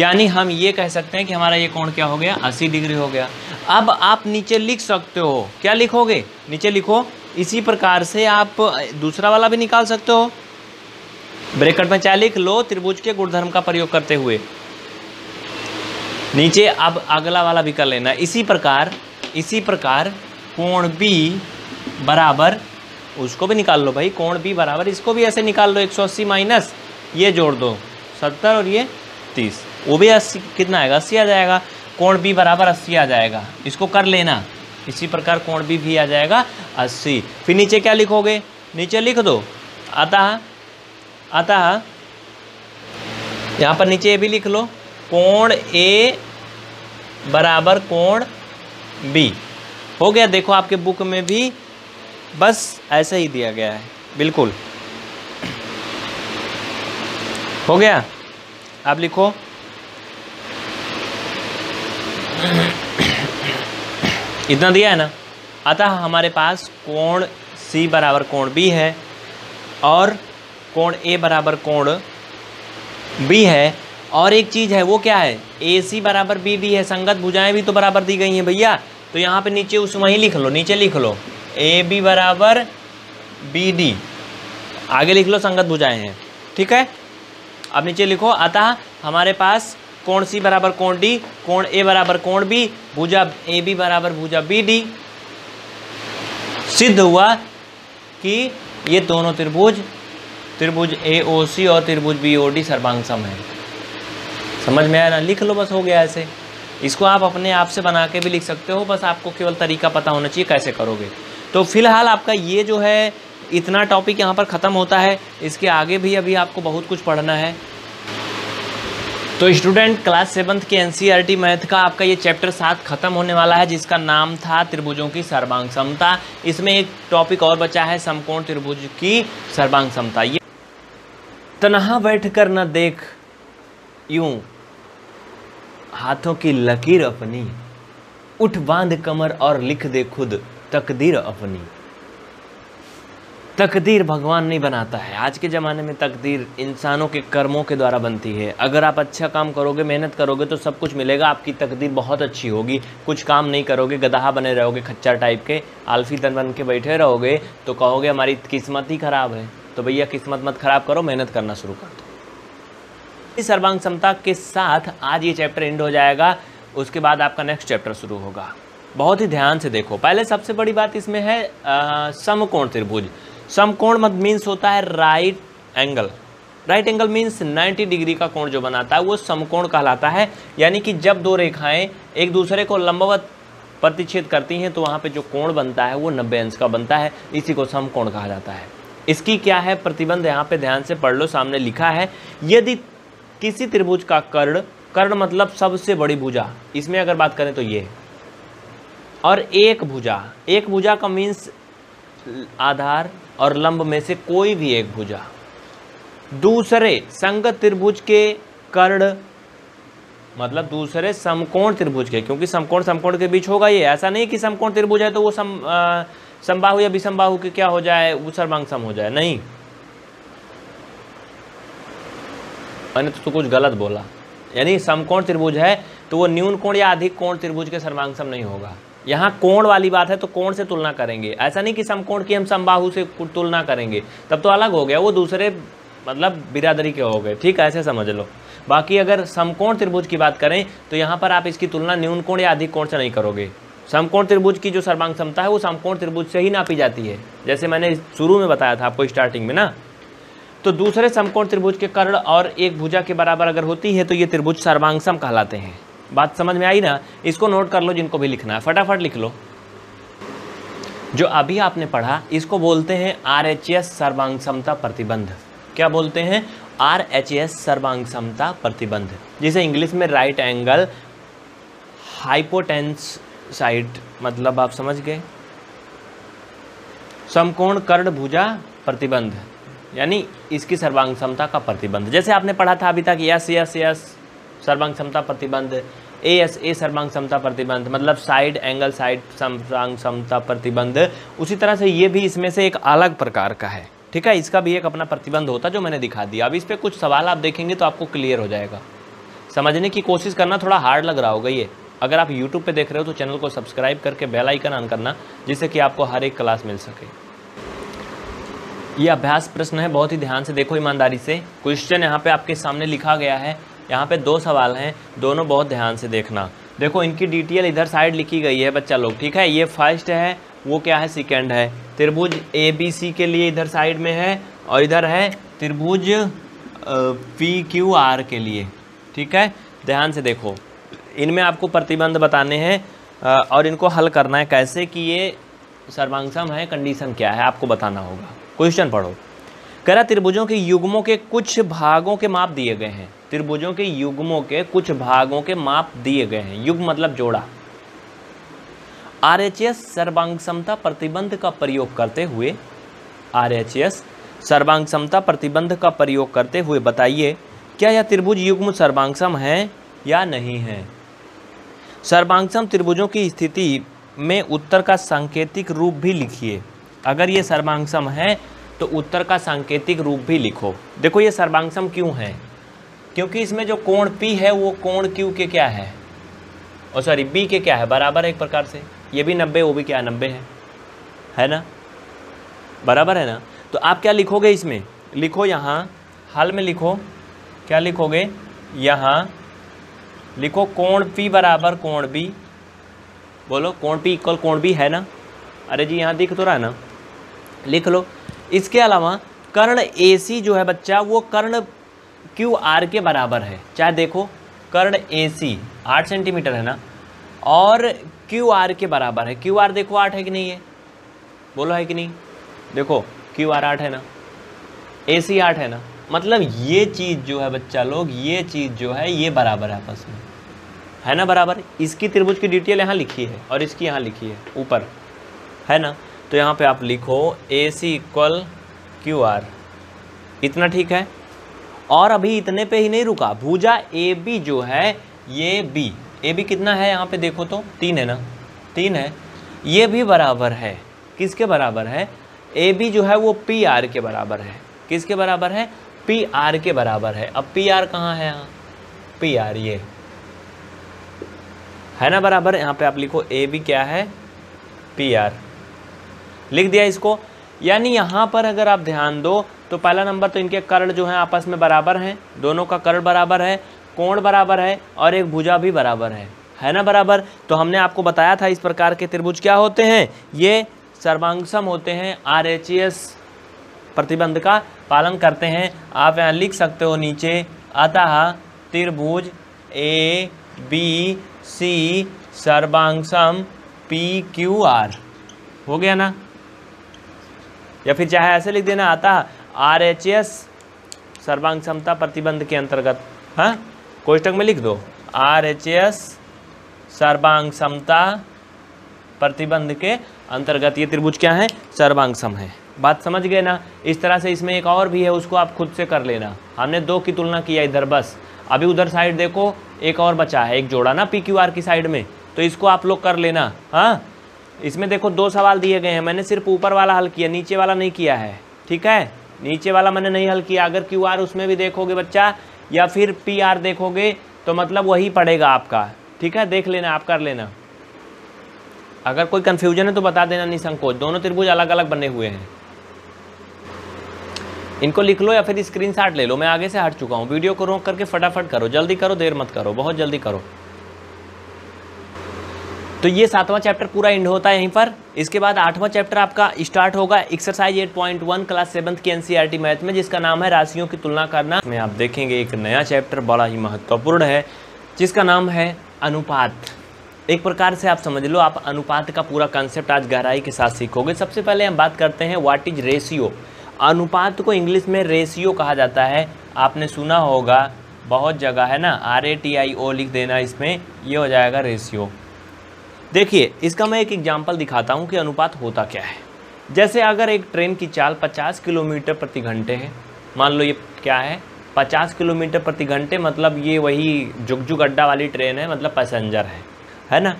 यानी हम ये कह सकते हैं कि हमारा ये कोण क्या हो गया अस्सी डिग्री हो गया। अब आप नीचे लिख सकते हो, क्या लिखोगे, नीचे लिखो, इसी प्रकार से आप दूसरा वाला भी निकाल सकते हो, ब्रैकेट में चाहे लिख लो त्रिभुज के गुणधर्म का प्रयोग करते हुए। नीचे अब अगला वाला भी कर लेना। इसी प्रकार इसी प्रकार कोण बी बराबर, उसको भी निकाल लो भाई, कोण बी बराबर इसको भी ऐसे निकाल लो, एक सौ अस्सी माइनस ये जोड़ दो सत्तर और ये तीस, वो भी अस्सी, कितना आएगा अस्सी आ जाएगा। कोण बी बराबर अस्सी आ जाएगा, इसको कर लेना। इसी प्रकार कोण बी भी आ जाएगा अस्सी। फिर नीचे क्या लिखोगे, नीचे लिख दो अतः अतः यहाँ पर नीचे ये भी लिख लो कोण ए बराबर कोण बी। हो गया, देखो आपके बुक में भी बस ऐसे ही दिया गया है, बिल्कुल हो गया। आप लिखो इतना दिया है ना। अतः हमारे पास कोण सी बराबर कोण बी है और कोण ए बराबर कोण बी है, और एक चीज़ है वो क्या है, ए सी बराबर बी बी है। संगत भुजाएं भी तो बराबर दी गई हैं भैया, तो यहाँ पे नीचे उस वहीं लिख लो, नीचे लिख लो ए बी बराबर बी डी, आगे लिख लो संगत भुजाएं हैं, ठीक है। अब नीचे लिखो अतः हमारे पास कोण सी बराबर कोण डी, कोण ए बराबर कोण बी, भुजा ए बी बराबर भुजा बी डी। सिद्ध हुआ कि ये दोनों त्रिभुज त्रिभुज ए ओ सी और त्रिभुज बी ओ डी सर्वांगसम है। समझ में आया ना, लिख लो बस, हो गया। ऐसे इसको आप अपने आप से बना के भी लिख सकते हो, बस आपको केवल तरीका पता होना चाहिए कैसे करोगे। तो फिलहाल आपका ये जो है इतना टॉपिक यहाँ पर ख़त्म होता है, इसके आगे भी अभी आपको बहुत कुछ पढ़ना है। तो स्टूडेंट क्लास सेवन्थ के एनसीईआरटी मैथ का आपका ये चैप्टर सात खत्म होने वाला है, जिसका नाम था त्रिभुजों की सर्वांग समता। इसमें एक टॉपिक और बचा है समकोण त्रिभुज की सर्वांग समता। ये तन्हा बैठ कर न देख यूं हाथों की लकीर अपनी, उठ बांध कमर और लिख दे खुद तकदीर अपनी। तकदीर भगवान नहीं बनाता है, आज के ज़माने में तकदीर इंसानों के कर्मों के द्वारा बनती है। अगर आप अच्छा काम करोगे, मेहनत करोगे तो सब कुछ मिलेगा, आपकी तकदीर बहुत अच्छी होगी। कुछ काम नहीं करोगे, गदहा बने रहोगे, खच्चर टाइप के, आलसी तन बन के बैठे रहोगे, तो कहोगे हमारी किस्मत ही ख़राब है। तो भैया किस्मत मत ख़राब करो, मेहनत करना शुरू कर दो। इस सर्वांग समता के साथ आज ये चैप्टर एंड हो जाएगा, उसके बाद आपका नेक्स्ट चैप्टर शुरू होगा। बहुत ही ध्यान से देखो। पहले सबसे बड़ी बात इसमें है समकोण त्रिभुज। समकोण मत मीन्स होता है right angle. Right angle means नब्बे डिग्री का कोण जो बनाता है वो समकोण कहलाता है। यानी कि जब दो रेखाएं एक दूसरे को लंबवत प्रतिच्छेद करती हैं तो वहाँ पे जो कोण बनता है वो नब्बे अंश का बनता है, इसी को समकोण कहा जाता है। इसकी क्या है प्रतिबंध, यहाँ पे ध्यान से पढ़ लो, सामने लिखा है यदि किसी त्रिभुज का कर्ण, कर्ण मतलब सबसे बड़ी भुजा, इसमें अगर बात करें तो ये, और एक भुजा, एक भुजा का मीन्स आधार और लंब में से कोई भी एक भुजा, दूसरे संगत त्रिभुज के कर्ण मतलब दूसरे समकोण त्रिभुज के, क्योंकि समकोण समकोण के बीच होगा ये, ऐसा नहीं कि समकोण त्रिभुज है तो वो सम आ, समबाहु या विषमबाहु के क्या हो जाए, वो सर्वांगसम हो जाए, नहीं। मैंने तो, तो कुछ गलत बोला, यानी समकोण त्रिभुज है तो वो न्यून कोण या अधिक कोण त्रिभुज के सर्वांगसम नहीं होगा। यहाँ कोण वाली बात है तो कोण से तुलना करेंगे, ऐसा नहीं कि समकोण की हम समबाहु से तुलना करेंगे, तब तो अलग हो गया, वो दूसरे मतलब बिरादरी के हो गए, ठीक है, ऐसे समझ लो। बाकी अगर समकोण त्रिभुज की बात करें तो यहाँ पर आप इसकी तुलना न्यून कोण या अधिक कोण से नहीं करोगे। समकोण त्रिभुज की जो सर्वांग समता है वो समकोण त्रिभुज से ही नापी जाती है, जैसे मैंने शुरू में बताया था आपको स्टार्टिंग में ना। तो दूसरे समकोण त्रिभुज के कर्ण और एक भुजा के बराबर अगर होती है तो ये त्रिभुज सर्वांगसम कहलाते हैं। बात समझ में आई ना, इसको नोट कर लो, जिनको भी लिखना है फटाफट लिख लो। जो अभी आपने पढ़ा इसको बोलते हैं आरएचएस सर्वांग समता प्रतिबंध। क्या बोलते हैं? आरएचएस सर्वांग समता प्रतिबंध, जिसे इंग्लिश में राइट एंगल हाइपोटेंस साइड, मतलब आप समझ गए, समकोण कर्ण भुजा प्रतिबंध, यानी इसकी सर्वांग समता का प्रतिबंध। जैसे आपने पढ़ा था अभी तक, यस यस यस सर्वांग समता प्रतिबंध, ए एस ए सर्वांग समता प्रतिबंध, मतलब साइड एंगल साइड सर्वांग समता प्रतिबंध। उसी तरह से ये भी इसमें से एक अलग प्रकार का है, ठीक है, इसका भी एक अपना प्रतिबंध होता है जो मैंने दिखा दिया। अब इस पर कुछ सवाल आप देखेंगे तो आपको क्लियर हो जाएगा। समझने की कोशिश करना, थोड़ा हार्ड लग रहा होगा ये। अगर आप यूट्यूब पर देख रहे हो तो चैनल को सब्सक्राइब करके बेल आइकन ऑन करना, जिससे कि आपको हर एक क्लास मिल सके। ये अभ्यास प्रश्न है, बहुत ही ध्यान से देखो, ईमानदारी से। क्वेश्चन यहाँ पे आपके सामने लिखा गया है, यहाँ पे दो सवाल हैं, दोनों बहुत ध्यान से देखना। देखो इनकी डिटेल इधर साइड लिखी गई है बच्चा लोग, ठीक है। ये फर्स्ट है, वो क्या है सेकेंड है। त्रिभुज ए बी सी के लिए इधर साइड में है, और इधर है त्रिभुज पी क्यू आर के लिए, ठीक है। ध्यान से देखो, इनमें आपको प्रतिबंध बताने हैं और इनको हल करना है कैसे कि ये सर्वांगसम है, कंडीशन क्या है आपको बताना होगा। क्वेश्चन पढ़ो, कह रहा त्रिभुजों के युग्मों के कुछ भागों के माप दिए गए हैं। त्रिभुजों के युग्मों के कुछ भागों के माप दिए गए हैं। युग्म मतलब जोड़ा। आरएचएस सर्वांगसमता प्रतिबंध का प्रयोग करते हुए आरएचएस सर्वांगसमता प्रतिबंध का प्रयोग करते हुए बताइए क्या यह त्रिभुज युग्म सर्वांगसम है या नहीं है। सर्वांगसम त्रिभुजों की स्थिति में उत्तर का सांकेतिक रूप भी लिखिए। अगर ये सर्वांगसम है तो उत्तर का सांकेतिक रूप भी लिखो। देखो ये सर्वांगसम क्यों है, क्योंकि इसमें जो कोण पी है वो कोण क्यू के क्या है, और सॉरी बी के क्या है, बराबर है एक प्रकार से। ये भी नब्बे, वो भी क्या नब्बे है, है ना, बराबर है ना। तो आप क्या लिखोगे इसमें, लिखो यहाँ हल में लिखो, क्या लिखोगे, यहाँ लिखो कोण पी बराबर कोण बी। बोलो कोण पी इक्वल कोण बी है ना, अरे जी यहाँ दिख तो रहा है ना, लिख लो। इसके अलावा कर्ण ए सी जो है बच्चा वो कर्ण क्यू आर के बराबर है। चाहे देखो कर्ण ए सी आठ सेंटीमीटर है ना, और क्यू आर के बराबर है। क्यू आर देखो आठ है कि नहीं है, बोलो है कि नहीं, देखो क्यू आर आठ है ना, ए सी आठ है ना। मतलब ये चीज़ जो है बच्चा लोग, ये चीज़ जो है ये बराबर है आपस में, है ना बराबर। इसकी त्रिभुज की डिटेल यहाँ लिखी है और इसकी यहाँ लिखी है ऊपर, है ना। तो यहाँ पे आप लिखो A C equal Q R, इतना ठीक है। और अभी इतने पे ही नहीं रुका, भुजा ए बी जो है, ये बी ए बी कितना है यहाँ पे देखो तो तीन है ना, तीन है। ये भी बराबर है, किसके बराबर है, ए बी जो है वो पी आर के बराबर है। किसके बराबर है, पी आर के बराबर है। अब पी आर कहाँ है, यहाँ पी आर ये है ना बराबर। यहाँ पे आप लिखो ए बी क्या है, पी आर लिख दिया इसको। यानी यहाँ पर अगर आप ध्यान दो तो पहला नंबर तो इनके कर्ण जो है आपस में बराबर हैं, दोनों का कर्ण बराबर है, कोण बराबर है, और एक भुजा भी बराबर है, है ना बराबर। तो हमने आपको बताया था इस प्रकार के त्रिभुज क्या होते हैं, ये सर्वांगसम होते हैं, आर एच एस प्रतिबंध का पालन करते हैं। आप यहाँ लिख सकते हो नीचे, अतः त्रिभुज ए बी सी सर्वांगसम पी क्यू आर, हो गया ना। या फिर चाहे ऐसे लिख देना, आता आर एच एस सर्वांगसमता प्रतिबंध के अंतर्गत, हाँ कोष्टक में लिख दो आर एच एस सर्वांगसमता प्रतिबंध के अंतर्गत ये त्रिभुज क्या है, सर्वांगसम है। बात समझ गए ना। इस तरह से इसमें एक और भी है, उसको आप खुद से कर लेना। हमने दो की तुलना किया इधर, बस अभी उधर साइड देखो एक और बचा है, एक जोड़ा ना पी क्यू आर की साइड में, तो इसको आप लोग कर लेना। हाँ इसमें देखो दो सवाल दिए गए हैं, मैंने सिर्फ ऊपर वाला हल किया, नीचे वाला नहीं किया है, ठीक है। नीचे वाला मैंने नहीं हल किया। अगर क्यू आर उसमें भी देखोगे बच्चा या फिर पी आर देखोगे तो मतलब वही पड़ेगा आपका, ठीक है। देख लेना, आप कर लेना। अगर कोई कन्फ्यूजन है तो बता देना निसंकोच। दोनों त्रिभुज अलग अलग बने हुए हैं, इनको लिख लो या फिर स्क्रीनशॉट ले लो। मैं आगे से हट चुका हूँ, वीडियो को रोक करके फटाफट करो, जल्दी करो, देर मत करो, बहुत जल्दी करो। तो ये सातवां चैप्टर पूरा एंड होता है यहीं पर। इसके बाद आठवां चैप्टर आपका स्टार्ट होगा एक्सरसाइज आठ पॉइंट एक क्लास सेवन्थ के एनसीईआरटी मैथ में, जिसका नाम है राशियों की तुलना करना। इसमें आप देखेंगे एक नया चैप्टर बड़ा ही महत्वपूर्ण है, जिसका नाम है अनुपात। एक प्रकार से आप समझ लो आप अनुपात का पूरा कॉन्सेप्ट आज गहराई के साथ सीखोगे। सबसे पहले हम बात करते हैं व्हाट इज रेशियो। अनुपात को इंग्लिश में रेशियो कहा जाता है, आपने सुना होगा बहुत जगह, है ना। आर ए टी आई ओ लिख देना इसमें, ये हो जाएगा रेशियो। देखिए इसका मैं एक एग्जांपल दिखाता हूँ कि अनुपात होता क्या है। जैसे अगर एक ट्रेन की चाल पचास किलोमीटर प्रति घंटे है, मान लो ये क्या है पचास किलोमीटर प्रति घंटे, मतलब ये वही जुगजुग अड्डा वाली ट्रेन है, मतलब पैसेंजर है, है ना।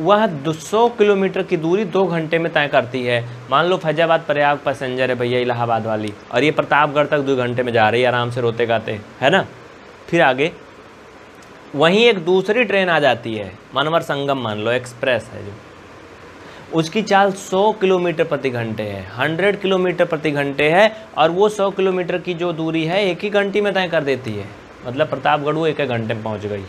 वह दो सौ किलोमीटर की दूरी दो घंटे में तय करती है। मान लो फैजाबाद प्रयाग पैसेंजर है भैया, इलाहाबाद वाली, और ये प्रतापगढ़ तक दो घंटे में जा रही है आराम से रोते गाते, है ना। फिर आगे वहीं एक दूसरी ट्रेन आ जाती है, मनवर संगम मान लो एक्सप्रेस है जो, उसकी चाल सौ किलोमीटर प्रति घंटे है, सौ किलोमीटर प्रति घंटे है, और वो सौ किलोमीटर की जो दूरी है एक ही घंटी में तय कर देती है। मतलब प्रतापगढ़ वो एक घंटे में पहुंच गई।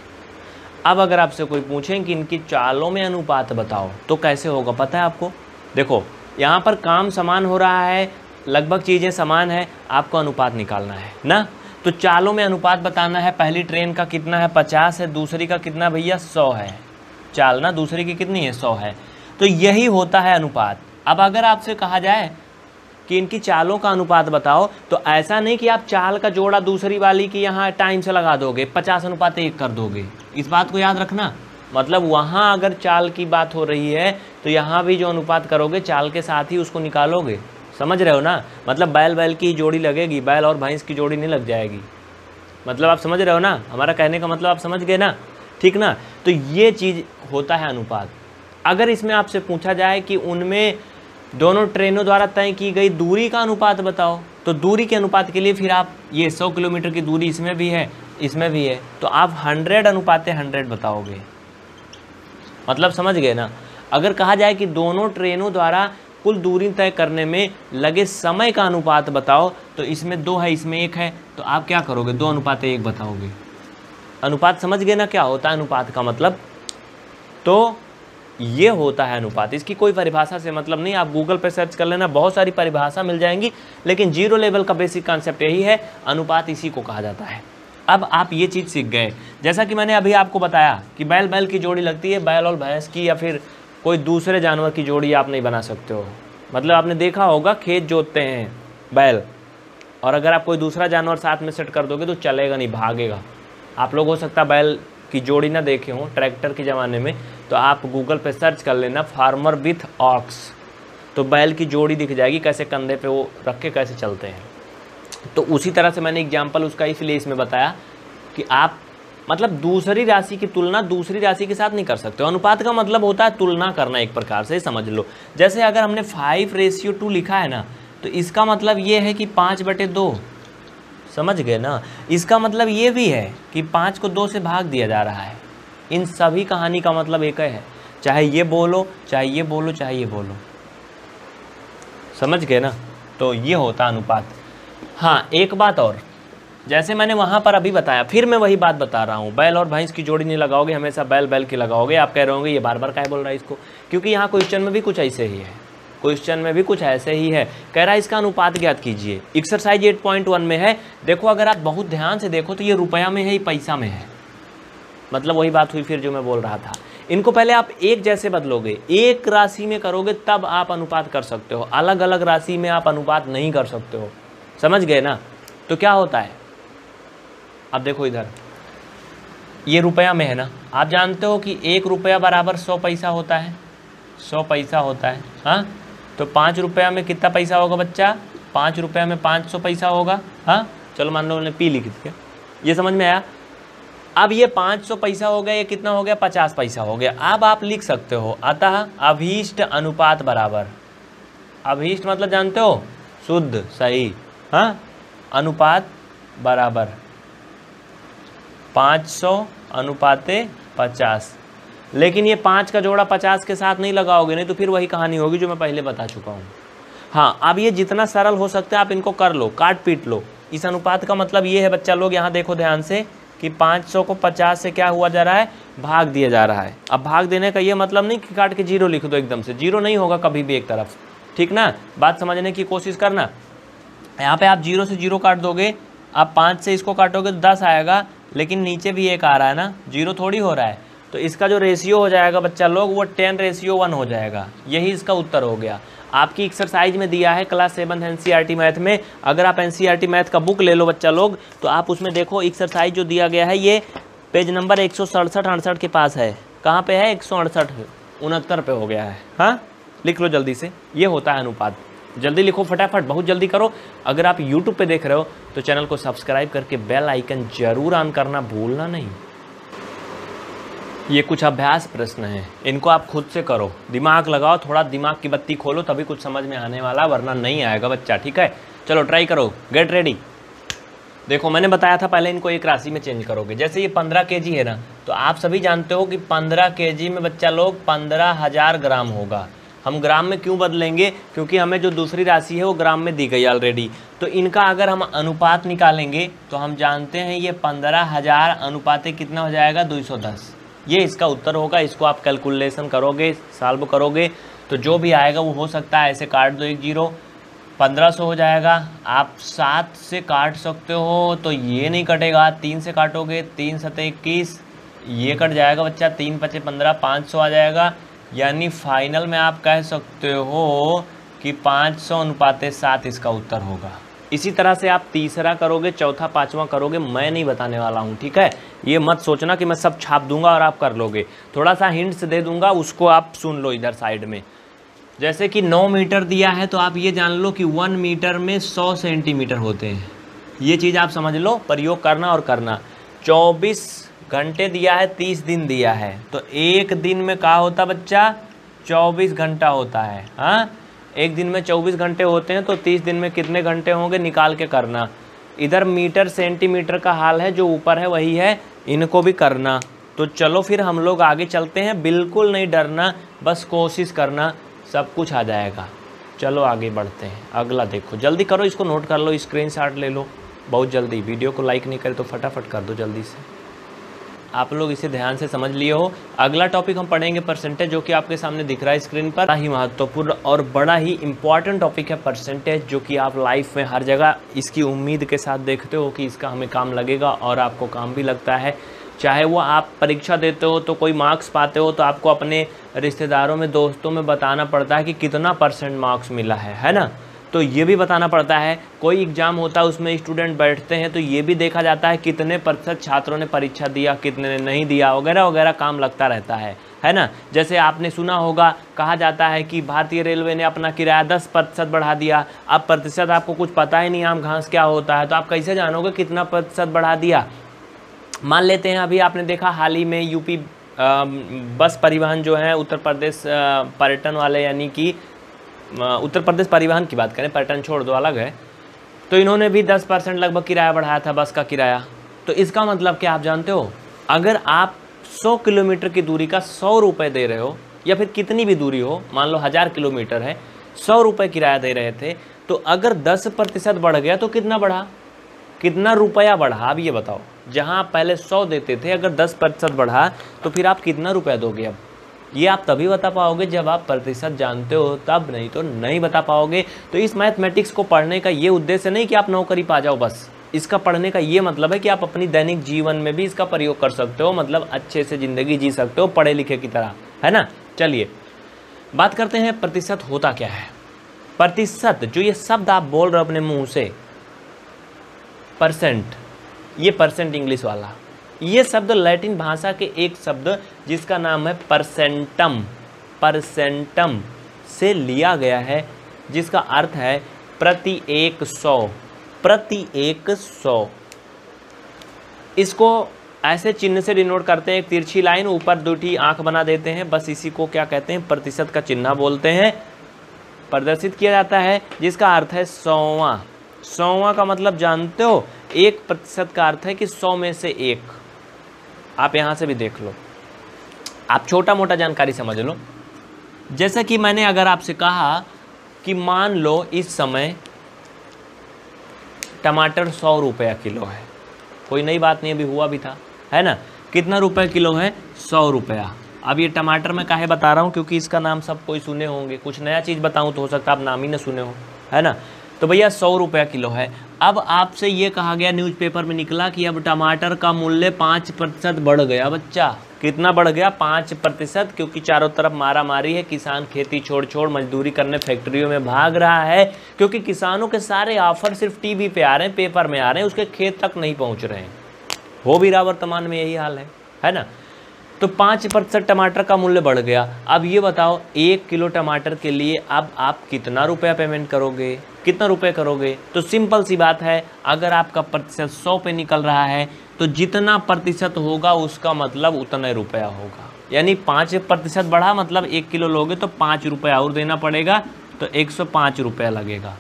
अब अगर आपसे कोई पूछें कि इनकी चालों में अनुपात बताओ तो कैसे होगा, पता है आपको? देखो यहाँ पर काम समान हो रहा है, लगभग चीज़ें समान है, आपको अनुपात निकालना है ना। तो चालों में अनुपात बताना है। पहली ट्रेन का कितना है, पचास है, दूसरी का कितना भैया, सौ है। चाल ना दूसरी की कितनी है, सौ है। तो यही होता है अनुपात। अब अगर आपसे कहा जाए कि इनकी चालों का अनुपात बताओ तो ऐसा नहीं कि आप चाल का जोड़ा दूसरी वाली की यहाँ टाइम से लगा दोगे, पचास अनुपात एक कर दोगे। इस बात को याद रखना। मतलब वहाँ अगर चाल की बात हो रही है तो यहाँ भी जो अनुपात करोगे चाल के साथ ही उसको निकालोगे, समझ रहे हो ना। मतलब बैल बैल की जोड़ी लगेगी, बैल और भैंस की जोड़ी नहीं लग जाएगी। मतलब आप समझ रहे हो ना, हमारा कहने का मतलब आप समझ गए ना, ठीक ना। तो ये चीज़ होता है अनुपात। अगर इसमें आपसे पूछा जाए कि उनमें दोनों ट्रेनों द्वारा तय की गई दूरी का अनुपात बताओ तो दूरी के अनुपात के लिए फिर आप ये सौ किलोमीटर की दूरी इसमें भी है, इसमें भी है, तो आप हंड्रेड अनुपात हंड्रेड बताओगे। मतलब समझ गए ना। अगर कहा जाए कि दोनों ट्रेनों द्वारा कुल दूरी तय करने में लगे समय का अनुपात बताओ तो इसमें दो है, इसमें एक है, तो आप क्या करोगे, दो अनुपात एक बताओगे। अनुपात समझ गए ना क्या होता है अनुपात का मतलब। तो ये होता है अनुपात। इसकी कोई परिभाषा से मतलब नहीं, आप गूगल पर सर्च कर लेना, बहुत सारी परिभाषा मिल जाएंगी, लेकिन जीरो लेवल का बेसिक कॉन्सेप्ट यही है, अनुपात इसी को कहा जाता है। अब आप ये चीज़ सीख गए। जैसा कि मैंने अभी आपको बताया कि बैल बैल की जोड़ी लगती है, बैल और भैंस की या फिर कोई दूसरे जानवर की जोड़ी आप नहीं बना सकते हो। मतलब आपने देखा होगा खेत जोतते हैं बैल, और अगर आप कोई दूसरा जानवर साथ में सेट कर दोगे तो चलेगा नहीं, भागेगा। आप लोग हो सकता है बैल की जोड़ी ना देखे हों ट्रैक्टर के ज़माने में, तो आप गूगल पे सर्च कर लेना फार्मर विथ ऑक्स, तो बैल की जोड़ी दिख जाएगी, कैसे कंधे पे वो रख के कैसे चलते हैं। तो उसी तरह से मैंने एग्जाम्पल उसका इसलिए इसमें बताया कि आप मतलब दूसरी राशि की तुलना दूसरी राशि के साथ नहीं कर सकते। अनुपात का मतलब होता है तुलना करना, एक प्रकार से समझ लो। जैसे अगर हमने फाइव रेशियो टू लिखा है ना, तो इसका मतलब ये है कि पाँच बटे दो, समझ गए ना। इसका मतलब ये भी है कि पाँच को दो से भाग दिया जा रहा है। इन सभी कहानी का मतलब एक है, चाहे ये बोलो चाहे ये बोलो चाहे ये बोलो, समझ गए ना। तो ये होता अनुपात। हाँ, एक बात और, जैसे मैंने वहाँ पर अभी बताया, फिर मैं वही बात बता रहा हूँ, बैल और भैंस की जोड़ी नहीं लगाओगे, हमेशा बैल बैल की लगाओगे। आप कह रहे होंगे ये बार बार काहे बोल रहा है इसको, क्योंकि यहाँ क्वेश्चन में भी कुछ ऐसे ही है, क्वेश्चन में भी कुछ ऐसे ही है। कह रहा है इसका अनुपात ज्ञात कीजिए, एक्सरसाइज आठ पॉइंट एक में है। देखो अगर आप बहुत ध्यान से देखो तो ये रुपया में है, ये पैसा में है। मतलब वही बात हुई फिर जो मैं बोल रहा था। इनको पहले आप एक जैसे बदलोगे, एक राशि में करोगे तब आप अनुपात कर सकते हो, अलग अलग राशि में आप अनुपात नहीं कर सकते हो, समझ गए ना। तो क्या होता है, अब देखो इधर ये रुपया में है ना, आप जानते हो कि एक रुपया बराबर सौ पैसा होता है, सौ पैसा होता है। हाँ, तो पाँच रुपया में कितना पैसा होगा बच्चा, पाँच रुपया में पाँच सौ पैसा होगा। हाँ, चलो मान लो मैंने पी लिख दिया, ये समझ में आया। अब ये पाँच सौ पैसा हो गया, ये कितना हो गया, पचास पैसा हो गया। अब आप लिख सकते हो अतः अभीष्ट अनुपात बराबर, अभीष्ट मतलब जानते हो शुद्ध सही, हाँ, अनुपात बराबर पाँच सौ अनुपाते पचास। लेकिन ये पाँच का जोड़ा पचास के साथ नहीं लगाओगे, नहीं तो फिर वही कहानी होगी जो मैं पहले बता चुका हूँ। हाँ, अब ये जितना सरल हो सकता है आप इनको कर लो, काट पीट लो। इस अनुपात का मतलब ये है बच्चा लोग, यहाँ देखो ध्यान से कि पाँच सौ को पचास से क्या हुआ जा रहा है, भाग दिया जा रहा है। अब भाग देने का ये मतलब नहीं कि काट के जीरो लिख दो एकदम से, जीरो नहीं होगा कभी भी एक तरफ, ठीक ना। बात समझने की कोशिश करना। यहाँ पर आप जीरो से जीरो काट दोगे, आप पाँच से इसको काटोगे तो दस आएगा, लेकिन नीचे भी एक आ रहा है ना, जीरो थोड़ी हो रहा है। तो इसका जो रेशियो हो जाएगा बच्चा लोग वो टेन रेशियो वन हो जाएगा। यही इसका उत्तर हो गया। आपकी एक्सरसाइज में दिया है क्लास सेवन एनसीईआरटी मैथ में। अगर आप एनसीईआरटी मैथ का बुक ले लो बच्चा लोग तो आप उसमें देखो एक्सरसाइज जो दिया गया है ये पेज नंबर एक सौ सड़सठ अड़सठ के पास है। कहाँ पे है, एक सौ अड़सठ उनहत्तर पे हो गया है। हाँ, लिख लो जल्दी से। ये होता है अनुपात। जल्दी लिखो फटाफट, बहुत जल्दी करो। अगर आप यूट्यूब पर देख रहे हो तो चैनल को सब्सक्राइब करके बेल आइकन जरूर ऑन करना भूलना नहीं। ये कुछ अभ्यास प्रश्न हैं, इनको आप खुद से करो, दिमाग लगाओ, थोड़ा दिमाग की बत्ती खोलो, तभी कुछ समझ में आने वाला, वरना नहीं आएगा बच्चा, ठीक है। चलो ट्राई करो, गेट रेडी। देखो मैंने बताया था पहले इनको एक राशि में चेंज करोगे। जैसे ये पंद्रह केजी है ना, तो आप सभी जानते हो कि पंद्रह केजी में बच्चा लोग पंद्रह हज़ार ग्राम होगा। हम ग्राम में क्यों बदलेंगे, क्योंकि हमें जो दूसरी राशि है वो ग्राम में दी गई ऑलरेडी। तो इनका अगर हम अनुपात निकालेंगे तो हम जानते हैं ये पंद्रह हज़ार अनुपात कितना हो जाएगा, दो सौ दस। ये इसका उत्तर होगा। इसको आप कैलकुलेशन करोगे, सॉल्व करोगे तो जो भी आएगा वो हो सकता है। ऐसे काट दो एक जीरो, पंद्रह सौ हो जाएगा। आप सात से काट सकते हो तो ये नहीं कटेगा, तीन से काटोगे, तीन सतह इक्कीस, ये कट जाएगा बच्चा, तीन पचे पंद्रह, पाँच सौ आ जाएगा। यानी फाइनल में आप कह सकते हो कि पाँच सौ अनुपात सात इसका उत्तर होगा। इसी तरह से आप तीसरा करोगे, चौथा, पाँचवा करोगे, मैं नहीं बताने वाला हूँ, ठीक है। ये मत सोचना कि मैं सब छाप दूंगा और आप कर लोगे, थोड़ा सा हिंट्स दे दूंगा, उसको आप सुन लो इधर साइड में। जैसे कि नौ मीटर दिया है तो आप ये जान लो कि वन मीटर में सौ सेंटीमीटर होते हैं, ये चीज़ आप समझ लो, प्रयोग करना और करना। चौबीस घंटे दिया है, तीस दिन दिया है, तो एक दिन में क्या होता बच्चा, चौबीस घंटा होता है। हाँ, एक दिन में चौबीस घंटे होते हैं तो तीस दिन में कितने घंटे होंगे, निकाल के करना। इधर मीटर सेंटीमीटर का हाल है, जो ऊपर है वही है, इनको भी करना। तो चलो फिर हम लोग आगे चलते हैं, बिल्कुल नहीं डरना, बस कोशिश करना, सब कुछ आ जाएगा। चलो आगे बढ़ते हैं, अगला देखो, जल्दी करो, इसको नोट कर लो, स्क्रीनशॉट ले लो बहुत जल्दी। वीडियो को लाइक नहीं करे तो फटाफट कर दो जल्दी से। आप लोग इसे ध्यान से समझ लिए हो। अगला टॉपिक हम पढ़ेंगे परसेंटेज, जो कि आपके सामने दिख रहा है स्क्रीन पर। बड़ा ही महत्वपूर्ण और बड़ा ही इम्पॉर्टेंट टॉपिक है परसेंटेज, जो कि आप लाइफ में हर जगह इसकी उम्मीद के साथ देखते हो कि इसका हमें काम लगेगा, और आपको काम भी लगता है। चाहे वो आप परीक्षा देते हो तो कोई मार्क्स पाते हो तो आपको अपने रिश्तेदारों में, दोस्तों में बताना पड़ता है कि कितना परसेंट मार्क्स मिला है, है ना, तो ये भी बताना पड़ता है। कोई एग्ज़ाम होता है उसमें स्टूडेंट बैठते हैं तो ये भी देखा जाता है कितने प्रतिशत छात्रों ने परीक्षा दिया, कितने ने नहीं दिया, वगैरह वगैरह, काम लगता रहता है, है ना। जैसे आपने सुना होगा, कहा जाता है कि भारतीय रेलवे ने अपना किराया दस प्रतिशत बढ़ा दिया। अब प्रतिशत आपको कुछ पता ही नहीं, आम घास क्या होता है, तो आप कैसे जानोगे कितना प्रतिशत बढ़ा दिया। मान लेते हैं अभी आपने देखा हाल ही में यूपी बस परिवहन जो है, उत्तर प्रदेश पर्यटन वाले, यानी कि उत्तर प्रदेश परिवहन की बात करें, पर्यटन छोड़ दो, अलग है, तो इन्होंने भी दस परसेंट लगभग किराया बढ़ाया था बस का किराया। तो इसका मतलब क्या आप जानते हो, अगर आप सौ किलोमीटर की दूरी का सौ रुपये दे रहे हो, या फिर कितनी भी दूरी हो, मान लो हज़ार किलोमीटर है, सौ रुपये किराया दे रहे थे, तो अगर दस प्रतिशत बढ़ गया तो कितना बढ़ा, कितना रुपया बढ़ा, आप ये बताओ। जहाँ आप पहले सौ देते थे, अगर दस प्रतिशत बढ़ा तो फिर आप कितना रुपया दोगे अब, ये आप तभी बता पाओगे जब आप प्रतिशत जानते हो, तब, नहीं तो नहीं बता पाओगे। तो इस मैथमेटिक्स को पढ़ने का ये उद्देश्य नहीं कि आप नौकरी पा जाओ बस, इसका पढ़ने का ये मतलब है कि आप अपनी दैनिक जीवन में भी इसका प्रयोग कर सकते हो, मतलब अच्छे से ज़िंदगी जी सकते हो पढ़े लिखे की तरह, है ना। चलिए बात करते हैं प्रतिशत होता क्या है। प्रतिशत जो ये शब्द आप बोल रहे हो अपने मुँह से, परसेंट, ये परसेंट इंग्लिश वाला, ये शब्द लैटिन भाषा के एक शब्द जिसका नाम है परसेंटम, परसेंटम से लिया गया है, जिसका अर्थ है प्रति एक सौ, प्रति एक सौ। इसको ऐसे चिन्ह से डिनोट करते हैं, एक तिरछी लाइन, ऊपर दूटी आंख बना देते हैं, बस इसी को क्या कहते हैं, प्रतिशत का चिन्ह बोलते हैं। प्रदर्शित किया जाता है, जिसका अर्थ है सौवां। सौवां का मतलब जानते हो, एक प्रतिशत का अर्थ है कि सौ में से एक। आप यहाँ से भी देख लो, आप छोटा मोटा जानकारी समझ लो। जैसा कि मैंने अगर आपसे कहा कि मान लो इस समय टमाटर सौ रुपया किलो है, कोई नई बात नहीं, अभी हुआ भी था, है ना, कितना रुपया किलो है, सौ रुपया। अब ये टमाटर मैं काहे बता रहा हूँ, क्योंकि इसका नाम सब कोई सुने होंगे, कुछ नया चीज़ बताऊँ तो हो सकता है आप नाम ही ना सुने हो, है ना। तो भैया सौ रुपया किलो है। अब आपसे ये कहा गया, न्यूज़पेपर में निकला कि अब टमाटर का मूल्य पाँच प्रतिशत बढ़ गया बच्चा। कितना बढ़ गया, पाँच प्रतिशत, क्योंकि चारों तरफ मारा मारी है, किसान खेती छोड़ छोड़ मजदूरी करने फैक्ट्रियों में भाग रहा है, क्योंकि किसानों के सारे ऑफर सिर्फ टीवी पे आ रहे हैं, पेपर में आ रहे हैं, उसके खेत तक नहीं पहुँच रहे हैं, हो भी रहा वर्तमान में यही हाल है, है ना। तो पाँच प्रतिशत टमाटर का मूल्य बढ़ गया। अब ये बताओ एक किलो टमाटर के लिए अब आप कितना रुपया पेमेंट करोगे, कितना रुपये करोगे। तो सिंपल सी बात है, अगर आपका प्रतिशत सौ पे निकल रहा है तो जितना प्रतिशत होगा उसका मतलब उतना रुपया होगा, यानी पाँच प्रतिशत बढ़ा, मतलब एक किलो लोगे तो पाँच रुपया और देना पड़ेगा, तो एक सौ पाँच रुपया लगेगा।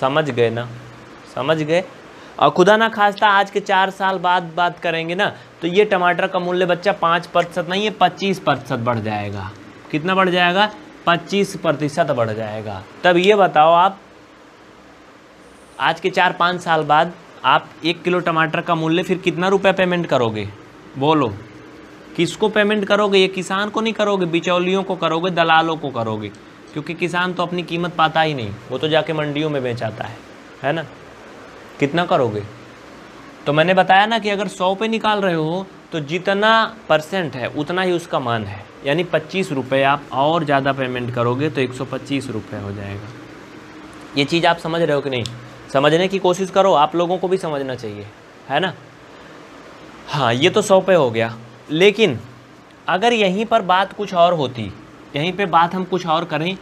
समझ गए ना, समझ गए। और खुदा ना खास्ता आज के चार साल बाद बात करेंगे ना, तो ये टमाटर का मूल्य बच्चा पाँच प्रतिशत नहीं है, पच्चीस प्रतिशत बढ़ जाएगा। कितना बढ़ जाएगा, पच्चीस प्रतिशत बढ़ जाएगा। तब ये बताओ आप, आज के चार पाँच साल बाद आप एक किलो टमाटर का मूल्य फिर कितना रुपया पेमेंट करोगे? बोलो, किसको पेमेंट करोगे? ये किसान को नहीं करोगे, बिचौलियों को करोगे, दलालों को करोगे, क्योंकि किसान तो अपनी कीमत पाता ही नहीं, वो तो जाके मंडियों में बेचाता है, है ना। कितना करोगे? तो मैंने बताया ना कि अगर सौ पे निकाल रहे हो तो जितना परसेंट है उतना ही उसका मान है, यानी पच्चीस रुपये आप और ज़्यादा पेमेंट करोगे तो एक सौ पच्चीस रुपये हो जाएगा। ये चीज़ आप समझ रहे हो कि नहीं? समझने की कोशिश करो, आप लोगों को भी समझना चाहिए, है ना। हाँ, ये तो सौ पे हो गया, लेकिन अगर यहीं पर बात कुछ और होती, यहीं पे बात हम कुछ और करें,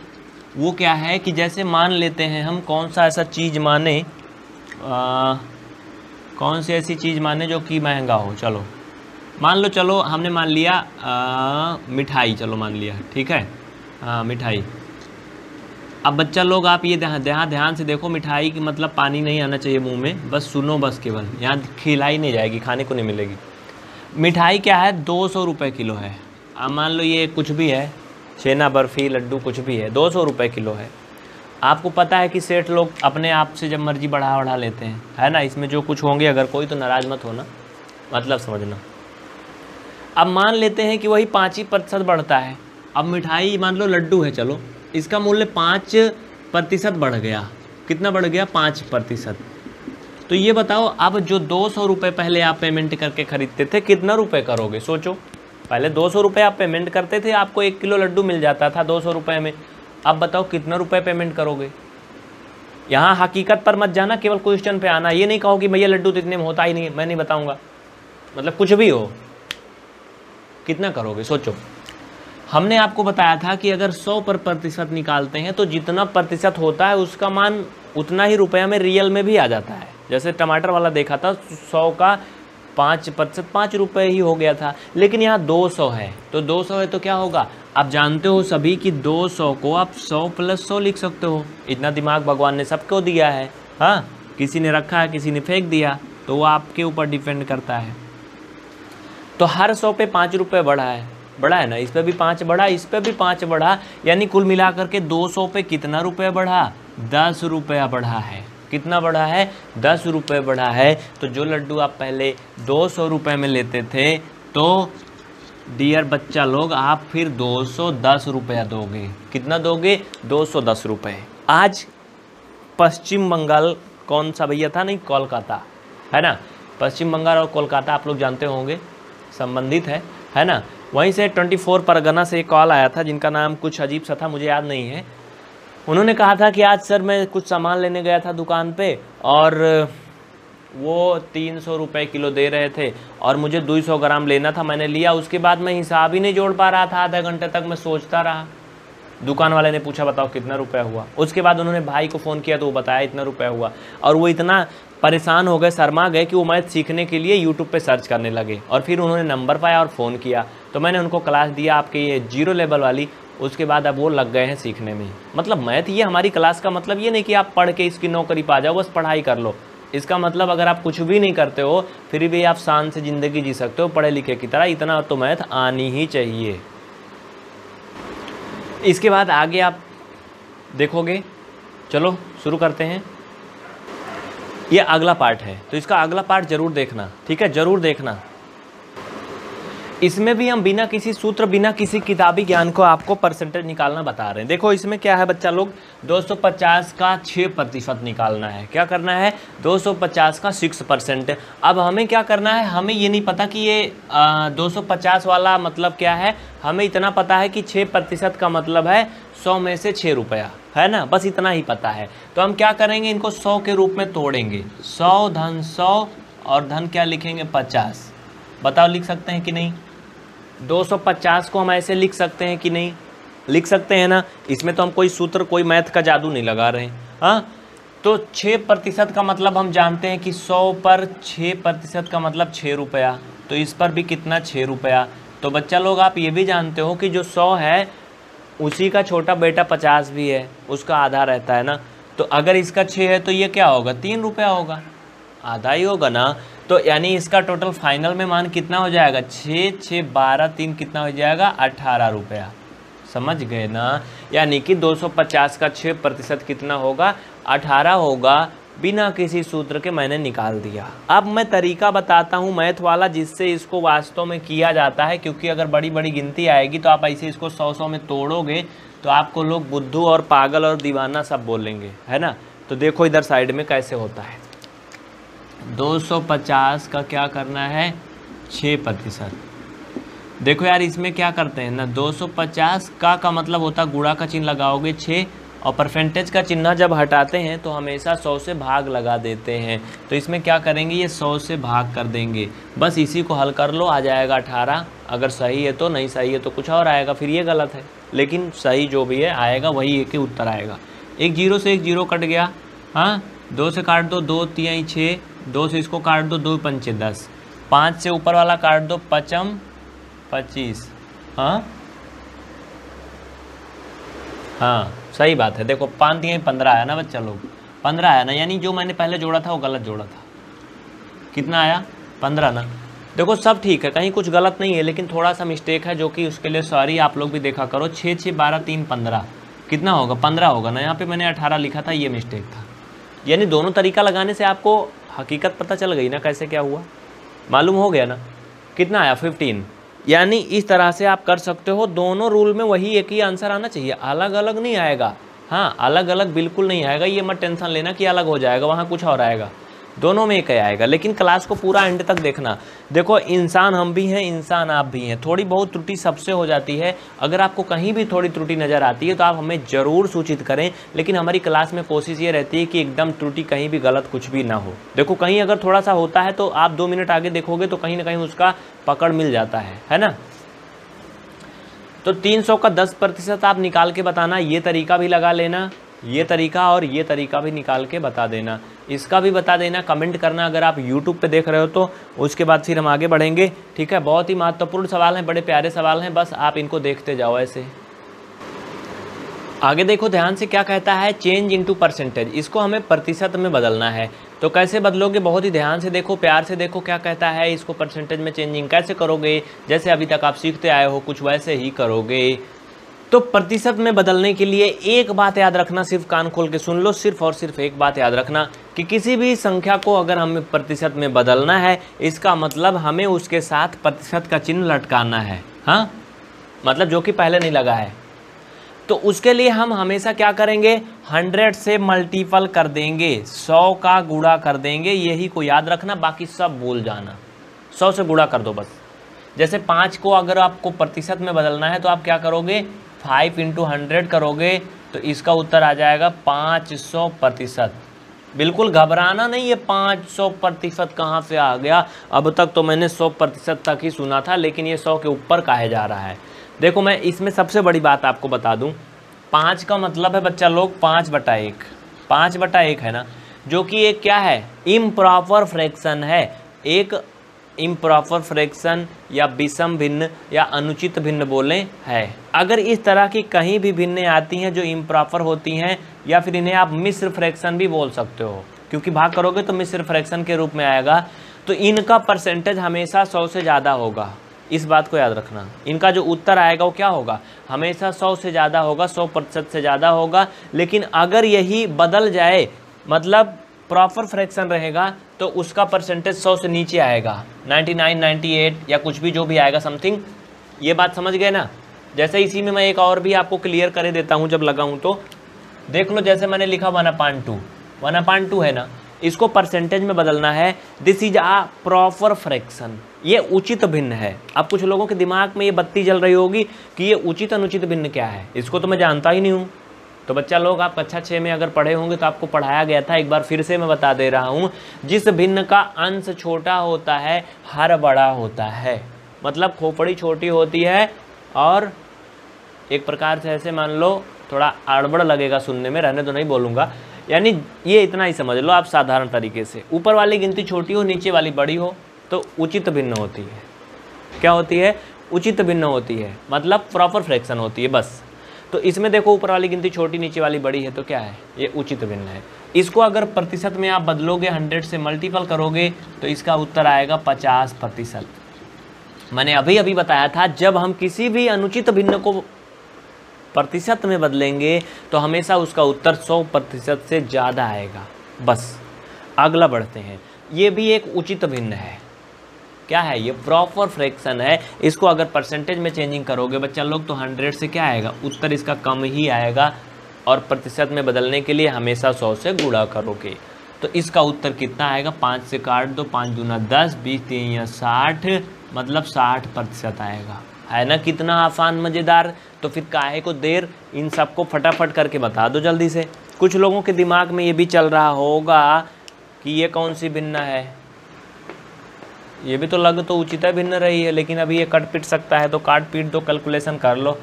वो क्या है कि जैसे मान लेते हैं हम, कौन सा ऐसा चीज़ माने आ, कौन सी ऐसी चीज़ माने जो कि महंगा हो। चलो मान लो, चलो हमने मान लिया आ, मिठाई, चलो मान लिया, ठीक है, आ, मिठाई। अब बच्चा लोग आप ये ध्यान ध्यान ध्यान से देखो, मिठाई की मतलब पानी नहीं आना चाहिए मुंह में, बस सुनो, बस केवल, यहाँ खिलाई नहीं जाएगी, खाने को नहीं मिलेगी। मिठाई क्या है? दो सौ रुपये किलो है। अब मान लो ये कुछ भी है, छेना, बर्फ़ी, लड्डू, कुछ भी है, दो सौ रुपये किलो है। आपको पता है कि सेठ लोग अपने आप से जब मर्जी बढ़ा बढ़ा लेते हैं, है ना। इसमें जो कुछ होंगे, अगर कोई तो नाराज़ मत होना, मतलब समझना। अब मान लेते हैं कि वही पाँच ही प्रतिशत बढ़ता है। अब मिठाई मान लो लड्डू है, चलो इसका मूल्य पाँच प्रतिशत बढ़ गया। कितना बढ़ गया? पाँच प्रतिशत। तो ये बताओ, अब जो दो सौ रुपये पहले आप पेमेंट करके ख़रीदते थे, कितना रुपए करोगे? सोचो, पहले दो सौ रुपये आप पेमेंट करते थे, आपको एक किलो लड्डू मिल जाता था दो सौ रुपये में। अब बताओ कितना रुपए पेमेंट करोगे? यहाँ हकीकत पर मत जाना, केवल क्वेश्चन पे आना। ये नहीं कहो कि भैया लड्डू तो इतने में होता ही नहीं, मैं नहीं बताऊँगा, मतलब कुछ भी हो, कितना करोगे सोचो। हमने आपको बताया था कि अगर सौ पर प्रतिशत निकालते हैं तो जितना प्रतिशत होता है उसका मान उतना ही रुपया में रियल में भी आ जाता है। जैसे टमाटर वाला देखा था, सौ का पाँच प्रतिशत पाँच रुपये ही हो गया था, लेकिन यहाँ दो सौ है, तो दो सौ है तो क्या होगा? आप जानते हो सभी कि दो सौ को आप सौ प्लस सौ लिख सकते हो। इतना दिमाग भगवान ने सबको दिया है, हाँ, किसी ने रखा है, किसी ने फेंक दिया, तो वो आपके ऊपर डिपेंड करता है। तो हर सौ पे पाँच रुपये बढ़ा है, बढ़ा है ना, इस पे भी पाँच बढ़ा, इस पे भी पाँच बढ़ा, यानी कुल मिलाकर के दो सौ पे कितना रुपये बढ़ा? दस रुपया बढ़ा है। कितना बढ़ा है? दस रुपये बढ़ा है। तो जो लड्डू आप पहले दो सौ रुपये में लेते थे, तो डियर बच्चा लोग, आप फिर दो सौ दस रुपया दोगे। कितना दोगे? दो सौ दस रुपये। आज पश्चिम बंगाल, कौन सा भैया था, नहीं कोलकाता, है ना, पश्चिम बंगाल और कोलकाता आप लोग जानते होंगे, संबंधित है, है ना। वहीं से चौबीस परगना से एक कॉल आया था, जिनका नाम कुछ अजीब सा था, मुझे याद नहीं है। उन्होंने कहा था कि आज सर मैं कुछ सामान लेने गया था दुकान पे, और वो तीन सौ रुपये किलो दे रहे थे, और मुझे दो सौ ग्राम लेना था, मैंने लिया। उसके बाद मैं हिसाब ही नहीं जोड़ पा रहा था, आधा घंटे तक मैं सोचता रहा। दुकान वाले ने पूछा, बताओ कितना रुपया हुआ? उसके बाद उन्होंने भाई को फ़ोन किया, तो वो बताया इतना रुपया हुआ, और वो इतना परेशान हो गए, शर्मा गए कि वो मैथ सीखने के लिए यूट्यूब पे सर्च करने लगे, और फिर उन्होंने नंबर पाया और फ़ोन किया, तो मैंने उनको क्लास दिया आपके ये जीरो लेवल वाली। उसके बाद अब वो लग गए हैं सीखने में। मतलब मैथ, ये हमारी क्लास का मतलब ये नहीं कि आप पढ़ के इसकी नौकरी पा जाओ, बस पढ़ाई कर लो, इसका मतलब अगर आप कुछ भी नहीं करते हो फिर भी आप शान से ज़िंदगी जी सकते हो पढ़े लिखे की तरह, इतना तो मैथ आनी ही चाहिए। इसके बाद आगे आप देखोगे, चलो शुरू करते हैं। ये अगला पार्ट है, तो इसका अगला पार्ट जरूर देखना, ठीक है, जरूर देखना। इसमें भी हम बिना किसी सूत्र, बिना किसी किताबी ज्ञान को आपको परसेंटेज निकालना बता रहे हैं। देखो इसमें क्या है बच्चा लोग, दो सौ पचास का छह प्रतिशत निकालना है। क्या करना है? दो सौ पचास का छह परसेंट। अब हमें क्या करना है, हमें ये नहीं पता कि ये आ, दो सौ पचास वाला मतलब क्या है, हमें इतना पता है कि छह प्रतिशत का मतलब है सौ में से छः रुपया, है ना, बस इतना ही पता है। तो हम क्या करेंगे, इनको सौ के रूप में तोड़ेंगे, सौ धन सौ और धन क्या लिखेंगे? पचास। बताओ लिख सकते हैं कि नहीं? दो सौ पचास को हम ऐसे लिख सकते हैं कि नहीं? लिख सकते हैं ना, इसमें तो हम कोई सूत्र, कोई मैथ का जादू नहीं लगा रहे हैं, हाँ। तो छह प्रतिशत का मतलब हम जानते हैं कि सौ पर छह प्रतिशत का मतलब छः रुपया, तो इस पर भी कितना? छः रुपया। तो बच्चा लोग आप ये भी जानते हो कि जो सौ है उसी का छोटा बेटा पचास भी है, उसका आधा रहता है ना, तो अगर इसका छः है तो ये क्या होगा? तीन रुपया होगा, आधा ही होगा ना। तो यानी इसका टोटल फाइनल में मान कितना हो जाएगा? छः छः बारह तीन, कितना हो जाएगा? अठारह रुपया। समझ गए ना। यानी कि दो सौ पचास का छः प्रतिशत कितना होगा, अठारह होगा। बिना किसी सूत्र के मैंने निकाल दिया। अब मैं तरीका बताता हूँ मैथ वाला, जिससे इसको वास्तव में किया जाता है, क्योंकि अगर बड़ी बड़ी गिनती आएगी तो आप ऐसे इसको सौ सौ में तोड़ोगे तो आपको लोग बुद्धू और पागल और दीवाना सब बोलेंगे, है ना। तो देखो इधर साइड में कैसे होता है। दो सौ पचास का क्या करना है, छः प्रतिशत। देखो यार इसमें क्या करते हैं ना, दो सौ पचास का का मतलब होता गुणा का चिन्ह लगाओगे छः, और परसेंटेज का चिन्ह जब हटाते हैं तो हमेशा सौ से भाग लगा देते हैं। तो इसमें क्या करेंगे, ये सौ से भाग कर देंगे। बस इसी को हल कर लो, आ जाएगा अठारह। अगर सही है तो, नहीं सही है तो कुछ और आएगा, फिर ये गलत है। लेकिन सही जो भी है आएगा वही एक ही उत्तर आएगा। एक जीरो से एक जीरो कट गया, हाँ, दो से काट दो, दो तिहाई छः, दो से इसको काट दो, दो पंचे दस, पाँच से ऊपर वाला काट दो, पचम पच्चीस, हाँ हाँ सही बात है। देखो पाँच तिहाई पंद्रह आया ना बच्चा लोग, पंद्रह आया ना, यानी जो मैंने पहले जोड़ा था वो गलत जोड़ा था। कितना आया, पंद्रह ना। देखो सब ठीक है, कहीं कुछ गलत नहीं है, लेकिन थोड़ा सा मिस्टेक है, जो कि उसके लिए सॉरी आप लोग भी देखा करो। छः छः बारह तीन पंद्रह, कितना होगा, पंद्रह होगा ना। यहाँ पे मैंने अठारह लिखा था, ये मिस्टेक था। यानी दोनों तरीका लगाने से आपको हकीकत पता चल गई ना, कैसे क्या हुआ मालूम हो गया ना। कितना आया, फिफ्टीन। यानी इस तरह से आप कर सकते हो, दोनों रूल में वही एक ही आंसर आना चाहिए, अलग अलग नहीं आएगा। हाँ अलग अलग बिल्कुल नहीं आएगा, ये मत टेंशन लेना कि अलग हो जाएगा, वहाँ कुछ और आएगा, दोनों में एक ही आएगा। लेकिन क्लास को पूरा एंड तक देखना। देखो इंसान हम भी हैं, इंसान आप भी हैं, थोड़ी बहुत त्रुटि सबसे हो जाती है। अगर आपको कहीं भी थोड़ी त्रुटि नज़र आती है तो आप हमें ज़रूर सूचित करें, लेकिन हमारी क्लास में कोशिश ये रहती है कि एकदम त्रुटि कहीं भी गलत कुछ भी ना हो। देखो कहीं अगर थोड़ा सा होता है तो आप दो मिनट आगे देखोगे तो कहीं ना कहीं उसका पकड़ मिल जाता है, है ना। तो तीन सौ का दस प्रतिशत आप निकाल के बताना, ये तरीका भी लगा लेना, ये तरीका और ये तरीका भी निकाल के बता देना, इसका भी बता देना, कमेंट करना अगर आप यूट्यूब पे देख रहे हो तो। उसके बाद फिर हम आगे बढ़ेंगे, ठीक है। बहुत ही महत्वपूर्ण सवाल हैं, बड़े प्यारे सवाल हैं, बस आप इनको देखते जाओ ऐसे। आगे देखो ध्यान से क्या कहता है, चेंज इनटू परसेंटेज, इसको हमें प्रतिशत में बदलना है। तो कैसे बदलोगे, बहुत ही ध्यान से देखो, प्यार से देखो, क्या कहता है, इसको परसेंटेज में चेंजिंग कैसे करोगे, जैसे अभी तक आप सीखते आए हो कुछ वैसे ही करोगे। तो प्रतिशत में बदलने के लिए एक बात याद रखना, सिर्फ कान खोल के सुन लो, सिर्फ और सिर्फ एक बात याद रखना कि किसी भी संख्या को अगर हमें प्रतिशत में बदलना है, इसका मतलब हमें उसके साथ प्रतिशत का चिन्ह लटकाना है, हाँ, मतलब जो कि पहले नहीं लगा है। तो उसके लिए हम हमेशा क्या करेंगे, हंड्रेड से मल्टीपल कर देंगे, सौ का गुणा कर देंगे, यही को याद रखना, बाकी सब भूल जाना। सौ से गुणा कर दो बस। जैसे पाँच को अगर आपको प्रतिशत में बदलना है तो आप क्या करोगे, फाइव इंटू हंड्रेड करोगे, तो इसका उत्तर आ जाएगा पाँच सौ प्रतिशत। बिल्कुल घबराना नहीं है, पाँच सौ प्रतिशत कहाँ से आ गया, अब तक तो मैंने सौ प्रतिशत तक ही सुना था, लेकिन ये सौ के ऊपर काहे जा रहा है। देखो मैं इसमें सबसे बड़ी बात आपको बता दूं, पाँच का मतलब है बच्चा लोग पाँच बटा एक, पाँच बटा एक है ना, जो कि एक क्या है, इम्प्रॉपर फ्रैक्शन है। एक इम्प्रॉपर फ्रैक्शन या विषम भिन्न या अनुचित भिन्न बोलें है। अगर इस तरह की कहीं भी भिन्नें आती हैं जो इम्प्रॉपर होती हैं, या फिर इन्हें आप मिश्र फ्रैक्शन भी बोल सकते हो, क्योंकि भाग करोगे तो मिश्र फ्रैक्शन के रूप में आएगा। तो इनका परसेंटेज हमेशा सौ से ज़्यादा होगा, इस बात को याद रखना। इनका जो उत्तर आएगा वो क्या होगा, हमेशा सौ से ज़्यादा होगा, सौ प्रतिशत से ज़्यादा होगा। लेकिन अगर यही बदल जाए, मतलब प्रॉपर फ्रैक्शन रहेगा, तो उसका परसेंटेज सौ से नीचे आएगा, निन्यानवे, अट्ठानवे या कुछ भी जो भी आएगा समथिंग। ये बात समझ गए ना। जैसे इसी में मैं एक और भी आपको क्लियर कर देता हूँ, जब लगा हूँ तो देख लो। जैसे मैंने लिखा one upon two, one upon two है ना, इसको परसेंटेज में बदलना है, this is a proper fraction, ये उचित भिन्न है। अब कुछ लोगों के दिमाग में ये बत्ती जल रही होगी कि ये उचित अनुचित भिन्न क्या है, इसको तो मैं जानता ही नहीं हूँ। तो बच्चा लोग आप कक्षा छः में अगर पढ़े होंगे तो आपको पढ़ाया गया था, एक बार फिर से मैं बता दे रहा हूँ, जिस भिन्न का अंश छोटा होता है हर बड़ा होता है, मतलब खोपड़ी छोटी होती है। और एक प्रकार से ऐसे मान लो, थोड़ा आड़बड़ लगेगा सुनने में, रहने तो नहीं बोलूँगा, यानी ये इतना ही समझ लो आप साधारण तरीके से, ऊपर वाली गिनती छोटी हो नीचे वाली बड़ी हो तो उचित भिन्न होती है। क्या होती है, उचित भिन्न होती है, मतलब प्रॉपर फ्रैक्शन होती है बस। तो इसमें देखो ऊपर वाली गिनती छोटी नीचे वाली बड़ी है, तो क्या है, ये उचित भिन्न है। इसको अगर प्रतिशत में आप बदलोगे, हंड्रेड से मल्टीपल करोगे, तो इसका उत्तर आएगा पचास प्रतिशत। मैंने अभी अभी बताया था, जब हम किसी भी अनुचित भिन्न को प्रतिशत में बदलेंगे तो हमेशा उसका उत्तर सौ प्रतिशत से ज़्यादा आएगा। बस अगला बढ़ते हैं, ये भी एक उचित भिन्न है। क्या है ये? प्रॉपर फ्रैक्शन है। इसको अगर परसेंटेज में चेंजिंग करोगे बच्चा लोग तो हंड्रेड से क्या आएगा, उत्तर इसका कम ही आएगा। और प्रतिशत में बदलने के लिए हमेशा सौ से गुणा करोगे तो इसका उत्तर कितना आएगा, पाँच से काट दो, पाँच दूना दस, बीस तीन या साठ, मतलब साठ प्रतिशत आएगा। है ना कितना आसान मज़ेदार? तो फिर काहे को देर, इन सबको फटाफट करके बता दो जल्दी से। कुछ लोगों के दिमाग में ये भी चल रहा होगा कि ये कौन सी भिन्न है, ये भी तो लग तो उचित भिन्न रही है, लेकिन अभी ये कट पीट सकता है तो काट पीट दो, कैलकुलेशन कर लो।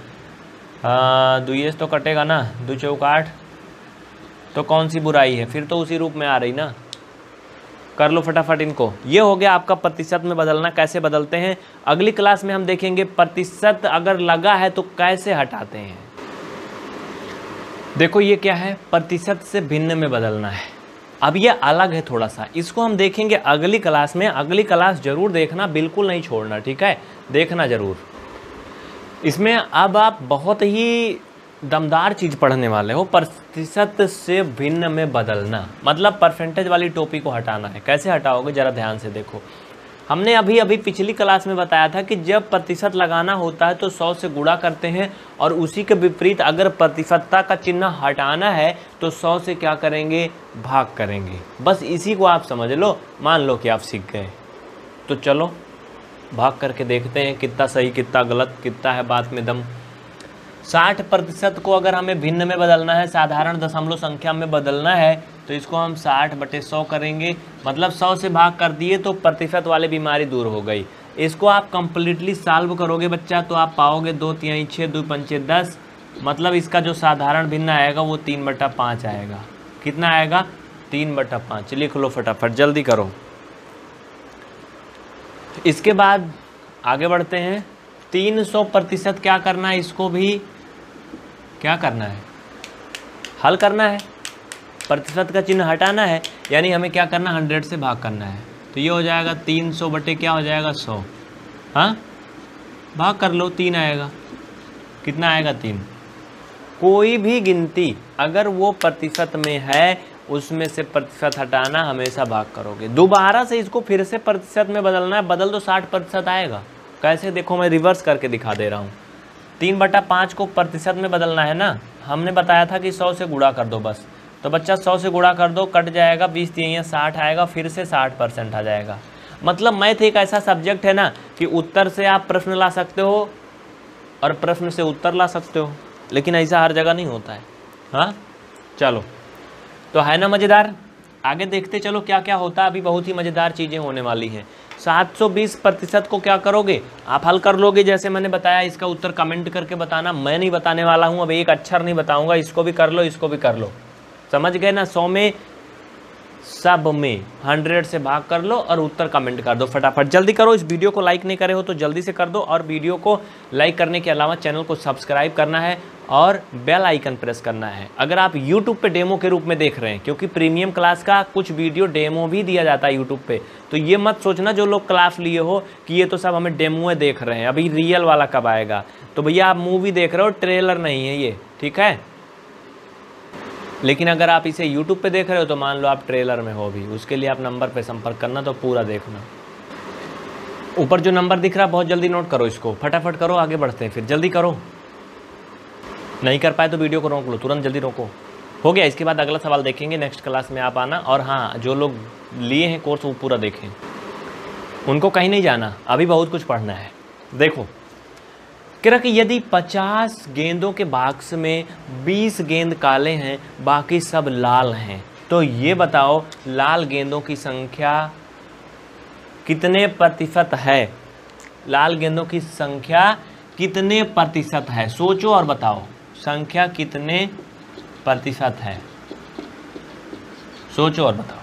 दुएस तो कटेगा ना, दो चौकाठ, तो कौन सी बुराई है, फिर तो उसी रूप में आ रही ना। कर लो फटाफट इनको। ये हो गया आपका प्रतिशत में बदलना, कैसे बदलते हैं। अगली क्लास में हम देखेंगे प्रतिशत अगर लगा है तो कैसे हटाते हैं। देखो ये क्या है, प्रतिशत से भिन्न में बदलना है। अब ये अलग है थोड़ा सा, इसको हम देखेंगे अगली क्लास में। अगली क्लास जरूर देखना, बिल्कुल नहीं छोड़ना, ठीक है, देखना ज़रूर। इसमें अब आप बहुत ही दमदार चीज़ पढ़ने वाले हो, प्रतिशत से भिन्न में बदलना, मतलब परसेंटेज वाली टोपी को हटाना है। कैसे हटाओगे ज़रा ध्यान से देखो। हमने अभी अभी पिछली क्लास में बताया था कि जब प्रतिशत लगाना होता है तो सौ से गुणा करते हैं, और उसी के विपरीत अगर प्रतिशतता का चिन्ह हटाना है तो सौ से क्या करेंगे, भाग करेंगे। बस इसी को आप समझ लो, मान लो कि आप सीख गए। तो चलो भाग करके देखते हैं कितना सही कितना गलत कितना है बात में दम। साठ प्रतिशत को अगर हमें भिन्न में बदलना है, साधारण दशमलव संख्या में बदलना है, तो इसको हम साठ बटे सौ करेंगे, मतलब सौ से भाग कर दिए तो प्रतिशत वाले बीमारी दूर हो गई। इसको आप कंप्लीटली सॉल्व करोगे बच्चा तो आप पाओगे दो तिहाई छः, दो पंचे दस, मतलब इसका जो साधारण भिन्न आएगा वो तीन बटा पाँच आएगा। कितना आएगा, तीन बटा पाँच। लिख लो फटाफट, जल्दी करो। इसके बाद आगे बढ़ते हैं, तीन सौ प्रतिशत क्या करना है, इसको भी क्या करना है, हल करना है, प्रतिशत का चिन्ह हटाना है, यानी हमें क्या करना, हंड्रेड से भाग करना है। तो ये हो जाएगा तीन सौ बटे क्या हो जाएगा, सौ। हाँ भाग कर लो, तीन आएगा। कितना आएगा, तीन। कोई भी गिनती अगर वो प्रतिशत में है उसमें से प्रतिशत हटाना, हमेशा भाग करोगे। दोबारा से इसको फिर से प्रतिशत में बदलना है, बदल दो साठ प्रतिशत आएगा। कैसे देखो, मैं रिवर्स करके दिखा दे रहा हूँ। तीन बटा पाँच को प्रतिशत में बदलना है ना, हमने बताया था कि सौ से गुणा कर दो बस। तो बच्चा सौ से गुणा कर दो, कट जाएगा, बीस तीन या साठ आएगा, फिर से साठ परसेंट आ जाएगा। मतलब मैथ एक ऐसा सब्जेक्ट है ना कि उत्तर से आप प्रश्न ला सकते हो और प्रश्न से उत्तर ला सकते हो, लेकिन ऐसा हर जगह नहीं होता है। हाँ चलो, तो है ना मज़ेदार। आगे देखते चलो क्या क्या होता है, अभी बहुत ही मज़ेदार चीज़ें होने वाली हैं। सात सौ बीस प्रतिशत को क्या करोगे, आप हल कर लोगे, जैसे मैंने बताया। इसका उत्तर कमेंट करके बताना, मैं नहीं बताने वाला हूँ, अब एक अक्षर नहीं बताऊँगा। इसको भी कर लो, इसको भी कर लो, समझ गए ना। सौ में सब में हंड्रेड से भाग कर लो और उत्तर कमेंट कर दो फटाफट, जल्दी करो। इस वीडियो को लाइक नहीं करे हो तो जल्दी से कर दो, और वीडियो को लाइक करने के अलावा चैनल को सब्सक्राइब करना है और बेल आइकन प्रेस करना है अगर आप यूट्यूब पे डेमो के रूप में देख रहे हैं, क्योंकि प्रीमियम क्लास का कुछ वीडियो डेमो भी दिया जाता है यूट्यूब पे। तो ये मत सोचना जो लोग क्लास लिए हो कि ये तो सब हमें डेमोएं देख रहे हैं, अभी रियल वाला कब आएगा। तो भैया आप मूवी देख रहे हो, ट्रेलर नहीं है ये, ठीक है। लेकिन अगर आप इसे यूट्यूब पे देख रहे हो तो मान लो आप ट्रेलर में हो भी, उसके लिए आप नंबर पे संपर्क करना, तो पूरा देखना। ऊपर जो नंबर दिख रहा है बहुत जल्दी नोट करो इसको, फटाफट करो, आगे बढ़ते हैं फिर, जल्दी करो। नहीं कर पाए तो वीडियो को रोक लो, तुरंत जल्दी रोको। हो गया। इसके बाद अगला सवाल देखेंगे, नेक्स्ट क्लास में आप आना। और हाँ, जो लोग लिए हैं कोर्स वो पूरा देखें, उनको कहीं नहीं जाना, अभी बहुत कुछ पढ़ना है। देखो कह रहा कि यदि पचास गेंदों के बॉक्स में बीस गेंद काले हैं बाकी सब लाल हैं, तो ये बताओ लाल गेंदों की संख्या कितने प्रतिशत है। लाल गेंदों की संख्या कितने प्रतिशत है, सोचो और बताओ, संख्या कितने प्रतिशत है, सोचो और बताओ।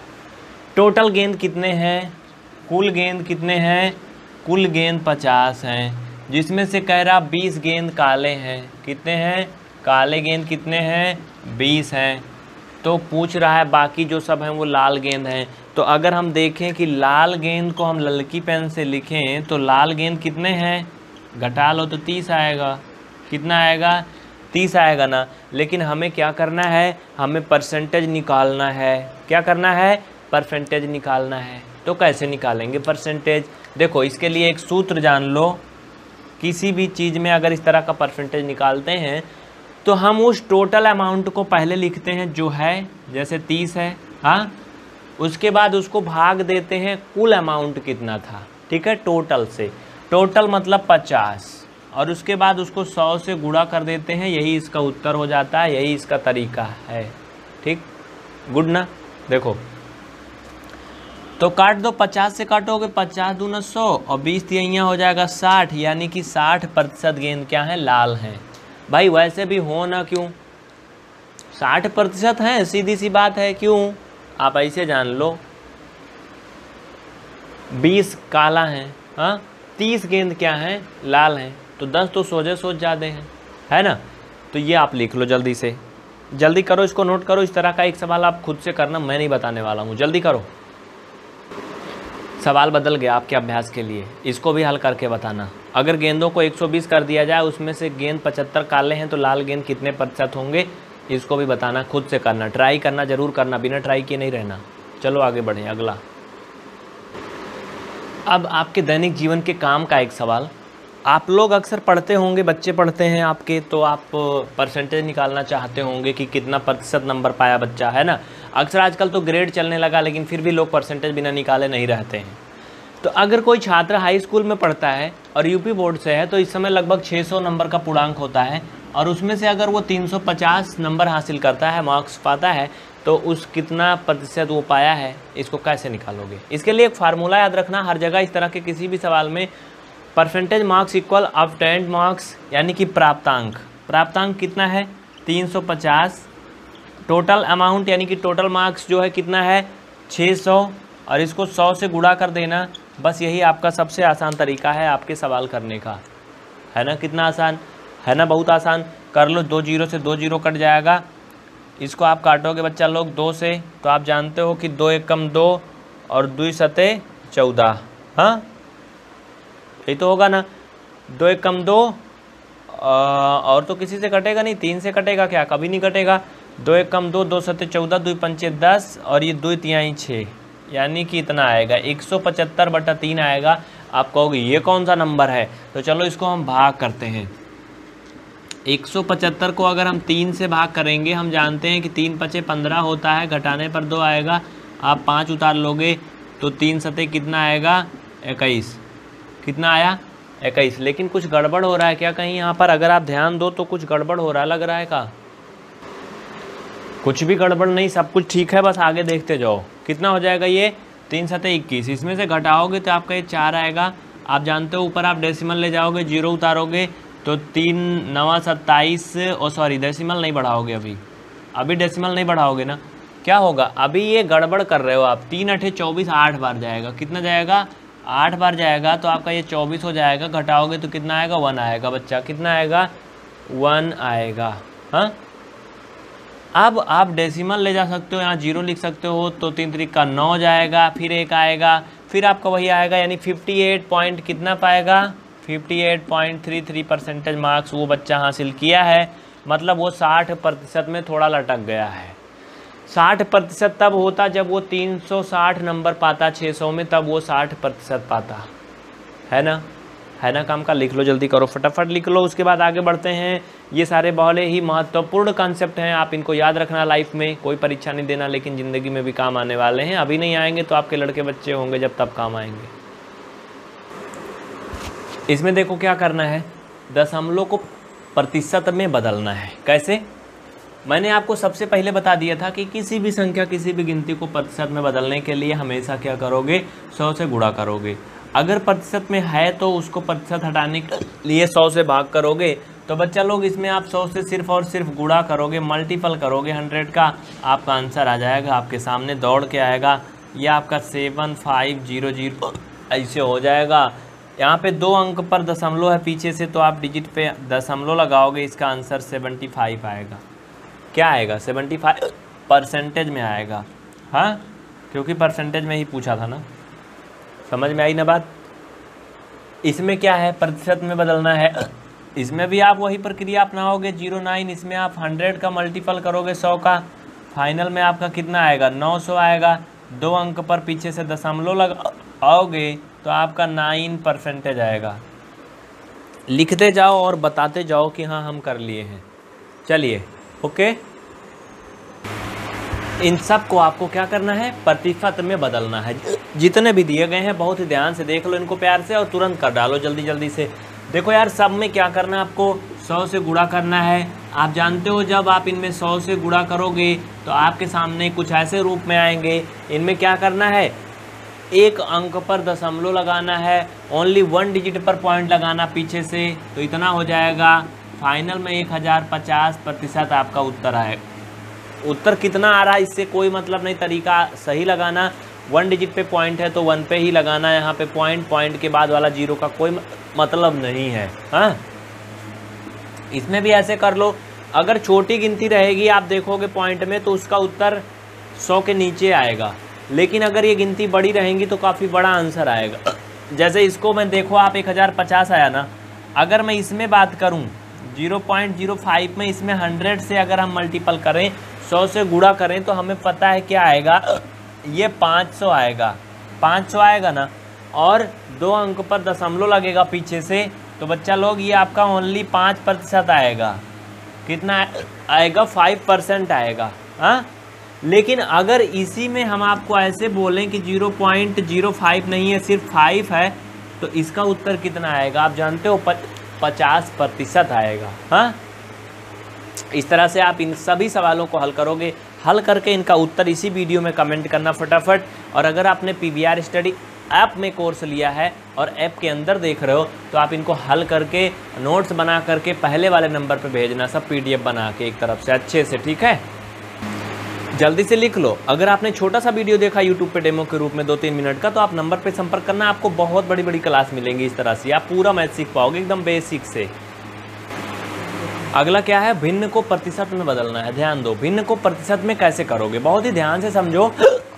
टोटल गेंद कितने हैं, कुल गेंद कितने हैं, कुल गेंद पचास हैं, जिसमें से कह रहा बीस गेंद काले हैं। कितने हैं काले गेंद, कितने हैं, बीस हैं। तो पूछ रहा है बाकी जो सब हैं वो लाल गेंद हैं। तो अगर हम देखें कि लाल गेंद को हम ललकी पेन से लिखें तो लाल गेंद कितने हैं, घटा लो तो तीस आएगा। कितना आएगा, तीस आएगा ना, लेकिन हमें क्या करना है, हमें परसेंटेज निकालना है। क्या करना है, परसेंटेज निकालना है। तो कैसे निकालेंगे परसेंटेज, देखो इसके लिए एक सूत्र जान लो। किसी भी चीज़ में अगर इस तरह का परसेंटेज निकालते हैं तो हम उस टोटल अमाउंट को पहले लिखते हैं जो है, जैसे तीस है, हाँ, उसके बाद उसको भाग देते हैं कुल अमाउंट कितना था, ठीक है, टोटल से। टोटल मतलब पचास, और उसके बाद उसको सौ से गुणा कर देते हैं। यही इसका उत्तर हो जाता है, यही इसका तरीका है, ठीक, गुड ना। देखो तो काट दो, पचास से काटोगे, पचास दूना सौ और बीस तियाँ हो जाएगा साठ, यानी कि साठ प्रतिशत गेंद क्या है, लाल हैं। भाई वैसे भी हो ना क्यों, साठ प्रतिशत हैं, सीधी सी बात है। क्यों, आप ऐसे जान लो, बीस काला हैं, हाँ, तीस गेंद क्या हैं, लाल हैं, तो दस तो सोझे सोच ज़्यादा हैं, है ना। तो ये आप लिख लो जल्दी से, जल्दी करो, इसको नोट करो। इस तरह का एक सवाल आप खुद से करना, मैं नहीं बताने वाला हूँ, जल्दी करो। सवाल बदल गया आपके अभ्यास के लिए, इसको भी हल करके बताना। अगर गेंदों को एक सौ बीस कर दिया जाए, उसमें से गेंद पचहत्तर काले हैं, तो लाल गेंद कितने प्रतिशत होंगे, इसको भी बताना, खुद से करना, ट्राई करना, ज़रूर करना, बिना ट्राई किए नहीं रहना। चलो आगे बढ़ें, अगला। अब आपके दैनिक जीवन के काम का एक सवाल, आप लोग अक्सर पढ़ते होंगे, बच्चे पढ़ते हैं आपके, तो आप परसेंटेज निकालना चाहते होंगे कि कितना प्रतिशत नंबर पाया बच्चा, है ना। अक्सर आजकल तो ग्रेड चलने लगा, लेकिन फिर भी लोग परसेंटेज बिना निकाले नहीं रहते हैं। तो अगर कोई छात्र हाई स्कूल में पढ़ता है और यूपी बोर्ड से है, तो इस समय लगभग छह सौ नंबर का पूर्णांक होता है, और उसमें से अगर वो तीन सौ पचास नंबर हासिल करता है, मार्क्स पाता है, तो उस कितना प्रतिशत वो पाया है, इसको कैसे निकालोगे। इसके लिए एक फार्मूला याद रखना, हर जगह इस तरह के किसी भी सवाल में, percentage marks equal obtained marks, यानी कि प्राप्तांक। प्राप्तांक कितना है, तीन सौ पचास, टोटल अमाउंट यानी कि टोटल मार्क्स जो है कितना है, छह सौ, और इसको सौ से गुणा कर देना। बस यही आपका सबसे आसान तरीका है आपके सवाल करने का, है ना। कितना आसान है ना, बहुत आसान, कर लो। दो जीरो से दो जीरो कट जाएगा, इसको आप काटोगे बच्चा लोग दो से, तो आप जानते हो कि दो एक कम दो और दुई सते चौदह, हाँ, यही तो होगा ना। दो एक कम दो और तो किसी से कटेगा नहीं, तीन से कटेगा क्या, कभी नहीं कटेगा। दो एक कम दो, दो सत्ते चौदह, दो पंचे दस, और ये दो तिहाई छः, यानी कि इतना आएगा, एक सौ पचहत्तर बटा तीन आएगा। आप कहोगे ये कौन सा नंबर है, तो चलो इसको हम भाग करते हैं। एक सौ पचहत्तर को अगर हम तीन से भाग करेंगे, हम जानते हैं कि तीन पचे पंद्रह होता है, घटाने पर दो आएगा, आप पाँच उतार लोगे, तो तीन सते कितना आएगा, इक्कीस। कितना आया, इक्कीस। लेकिन कुछ गड़बड़ हो रहा है क्या कहीं यहाँ पर, अगर आप ध्यान दो तो कुछ गड़बड़ हो रहा लग रहा है का, कुछ भी गड़बड़ नहीं, सब कुछ ठीक है, बस आगे देखते जाओ। कितना हो जाएगा ये, तीन सते इक्कीस, इसमें से घटाओगे तो आपका ये चार आएगा। आप जानते हो ऊपर आप डेसिमल ले जाओगे, जीरो उतारोगे, तो तीन नवा सत्ताईस, ओ सॉरी डेसिमल नहीं बढ़ाओगे, अभी अभी डेसिमल नहीं बढ़ाओगे ना, क्या होगा, अभी ये गड़बड़ कर रहे हो आप। तीन अठे चौबीस, आठ बार जाएगा, कितना जाएगा, आठ बार जाएगा, तो आपका ये चौबीस हो जाएगा, घटाओगे तो कितना आएगा, वन आएगा बच्चा, कितना आएगा, वन आएगा, हाँ। अब आप डेसिमल ले जा सकते हो, यहाँ जीरो लिख सकते हो, तो तीन तरीक का नौ जाएगा, फिर एक आएगा, फिर आपका वही आएगा, यानी फिफ्टी एट पॉइंट कितना पाएगा, fifty eight point three three percentage marks वो बच्चा हासिल किया है। मतलब वो साठ प्रतिशत में थोड़ा लटक गया है। साठ प्रतिशत तब होता जब वो तीन सौ साठ नंबर पाता छह सौ में, तब वो साठ प्रतिशत पाता, है ना, है ना। काम का लिख लो, जल्दी करो, फटाफट लिख लो। उसके बाद आगे बढ़ते हैं। ये सारे बहुत ही महत्वपूर्ण कॉन्सेप्ट हैं, आप इनको याद रखना, लाइफ में कोई परीक्षा नहीं देना, लेकिन ज़िंदगी में भी काम आने वाले हैं। अभी नहीं आएंगे तो आपके लड़के बच्चे होंगे जब तब काम आएंगे। इसमें देखो क्या करना है, दशमलव को प्रतिशत में बदलना है। कैसे, मैंने आपको सबसे पहले बता दिया था कि किसी भी संख्या, किसी भी गिनती को प्रतिशत में बदलने के लिए हमेशा क्या करोगे, सौ से गुणा करोगे। अगर प्रतिशत में है तो उसको प्रतिशत हटाने के लिए सौ से भाग करोगे। तो बच्चा लोग इसमें आप सौ से सिर्फ और सिर्फ गुणा करोगे, मल्टीपल करोगे हंड्रेड का, आपका आंसर आ जाएगा आपके सामने, दौड़ के आएगा। यह आपका सेवन फाइव जीरो जीरो ऐसे हो जाएगा। यहाँ पे दो अंक पर दशमलव है पीछे से, तो आप डिजिट पे दशमलव लगाओगे, इसका आंसर सेवेंटी फाइव आएगा। क्या आएगा, पचहत्तर परसेंटेज में आएगा, हाँ, क्योंकि परसेंटेज में ही पूछा था ना। समझ में आई ना बात। इसमें क्या है, प्रतिशत में बदलना है, इसमें भी आप वही प्रक्रिया अपनाओगे जीरो नाइन, इसमें आप हंड्रेड का मल्टीपल करोगे सौ का, फाइनल में आपका कितना आएगा नौ सौ आएगा। दो अंक पर पीछे से दशमलव लगाओगे तो आपका नाइन परसेंटेज आएगा। लिखते जाओ और बताते जाओ कि हाँ हम कर लिए हैं। चलिए ओके, इन सब को आपको क्या करना है, प्रतिशत में बदलना है। जितने भी दिए गए हैं बहुत ही ध्यान से देख लो इनको प्यार से और तुरंत कर डालो जल्दी जल्दी से। देखो यार सब में क्या करना है, आपको सौ से गुणा करना है। आप जानते हो जब आप इनमें सौ से गुणा करोगे तो आपके सामने कुछ ऐसे रूप में आएंगे। इनमें क्या करना है, एक अंक पर दशमलव लगाना है, ओनली वन डिजिट पर पॉइंट लगाना पीछे से, तो इतना हो जाएगा। फाइनल में एक हज़ार पचास प्रतिशत आपका उत्तर आएगा। उत्तर कितना आ रहा है इससे कोई मतलब नहीं, तरीका सही लगाना। वन डिजिट पे पॉइंट है तो वन पे ही लगाना है, यहाँ पे पॉइंट पॉइंट के बाद वाला जीरो का कोई मतलब नहीं है। हाँ इसमें भी ऐसे कर लो। अगर छोटी गिनती रहेगी आप देखोगे पॉइंट में तो उसका उत्तर सौ के नीचे आएगा, लेकिन अगर ये गिनती बड़ी रहेंगी तो काफ़ी बड़ा आंसर आएगा। जैसे इसको मैं देखो आप एक हज़ार पचास आया ना, अगर मैं इसमें बात करूँ ज़ीरो पॉइंट ज़ीरो फाइव में, इसमें हंड्रेड से अगर हम मल्टीपल करें सौ से गुणा करें तो हमें पता है क्या आएगा, ये पाँच सौ आएगा, पाँच सौ आएगा ना। और दो अंक पर दशमलव लगेगा पीछे से, तो बच्चा लोग ये आपका ओनली पाँच प्रतिशत आएगा। कितना आएगा, फाइव परसेंट आएगा। हाँ लेकिन अगर इसी में हम आपको ऐसे बोलें कि ज़ीरो पॉइंट ज़ीरो फाइव नहीं है सिर्फ फाइव है, तो इसका उत्तर कितना आएगा आप जानते हो, पत, पचास प्रतिशत आएगा। हाँ इस तरह से आप इन सभी सवालों को हल करोगे। हल करके इनका उत्तर इसी वीडियो में कमेंट करना फटाफट। और अगर आपने पीवीआर स्टडी ऐप में कोर्स लिया है और ऐप के अंदर देख रहे हो तो आप इनको हल करके नोट्स बना करके पहले वाले नंबर पर भेजना, सब पीडीएफ बना के एक तरफ से अच्छे से, ठीक है। जल्दी से लिख लो। अगर आपने छोटा सा वीडियो देखा यूट्यूब पे डेमो के रूप में दो तीन मिनट का, तो आप नंबर पे संपर्क करना, आपको बहुत बड़ी बड़ी क्लास मिलेंगी। इस तरह से आप पूरा मैथ सीख पाओगे एकदम बेसिक से। अगला क्या है, भिन्न को प्रतिशत में बदलना है। ध्यान दो, भिन्न को प्रतिशत में कैसे करोगे, बहुत ही ध्यान से समझो।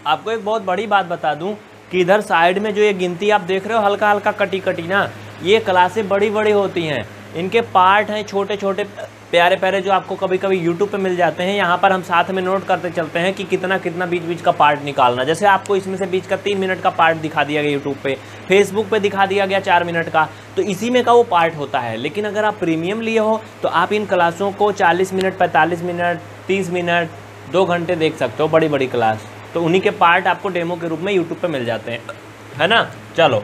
आपको एक बहुत बड़ी बात बता दूं कि इधर साइड में जो ये गिनती आप देख रहे हो हल्का हल्का कटी कटी ना, ये क्लासें बड़ी बड़ी होती हैं, इनके पार्ट हैं छोटे छोटे प्यारे प्यारे जो आपको कभी कभी YouTube पे मिल जाते हैं। यहाँ पर हम साथ में नोट करते चलते हैं कि कितना कितना बीच बीच का पार्ट निकालना। जैसे आपको इसमें से बीच का तीन मिनट का पार्ट दिखा दिया गया YouTube पे, Facebook पे दिखा दिया गया चार मिनट का, तो इसी में का वो पार्ट होता है। लेकिन अगर आप प्रीमियम लिए हो तो आप इन क्लासों को चालीस मिनट पैंतालीस मिनट तीस मिनट दो घंटे देख सकते हो, बड़ी बड़ी क्लास। तो उन्हीं के पार्ट आपको डेमो के रूप में यूट्यूब पर मिल जाते हैं, है ना। चलो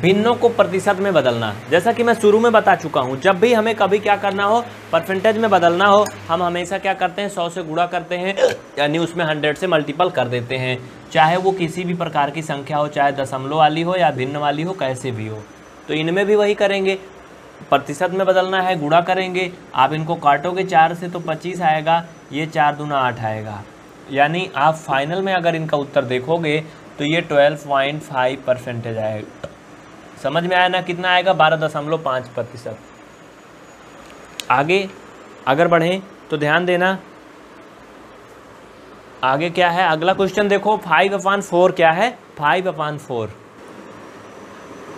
भिन्नों को प्रतिशत में बदलना, जैसा कि मैं शुरू में बता चुका हूँ, जब भी हमें कभी क्या करना हो परसेंटेज में बदलना हो हम हमेशा क्या करते हैं, सौ से गुणा करते हैं यानी उसमें हंड्रेड से मल्टीपल कर देते हैं, चाहे वो किसी भी प्रकार की संख्या हो, चाहे दशमलव वाली हो या भिन्न वाली हो, कैसे भी हो। तो इनमें भी वही करेंगे, प्रतिशत में बदलना है, गुणा करेंगे। आप इनको काटोगे चार से तो पच्चीस आएगा, ये चार दूना आठ आएगा। यानी आप फाइनल में अगर इनका उत्तर देखोगे तो ये ट्वेल्व पॉइंट फाइव परसेंटेज आएगा। समझ में आया ना, कितना आएगा, बारह दशमलव पाँच प्रतिशत। आगे अगर बढ़ें तो ध्यान देना आगे क्या है। अगला क्वेश्चन देखो, फाइव अपान फोर क्या है, फाइव अपान फोर।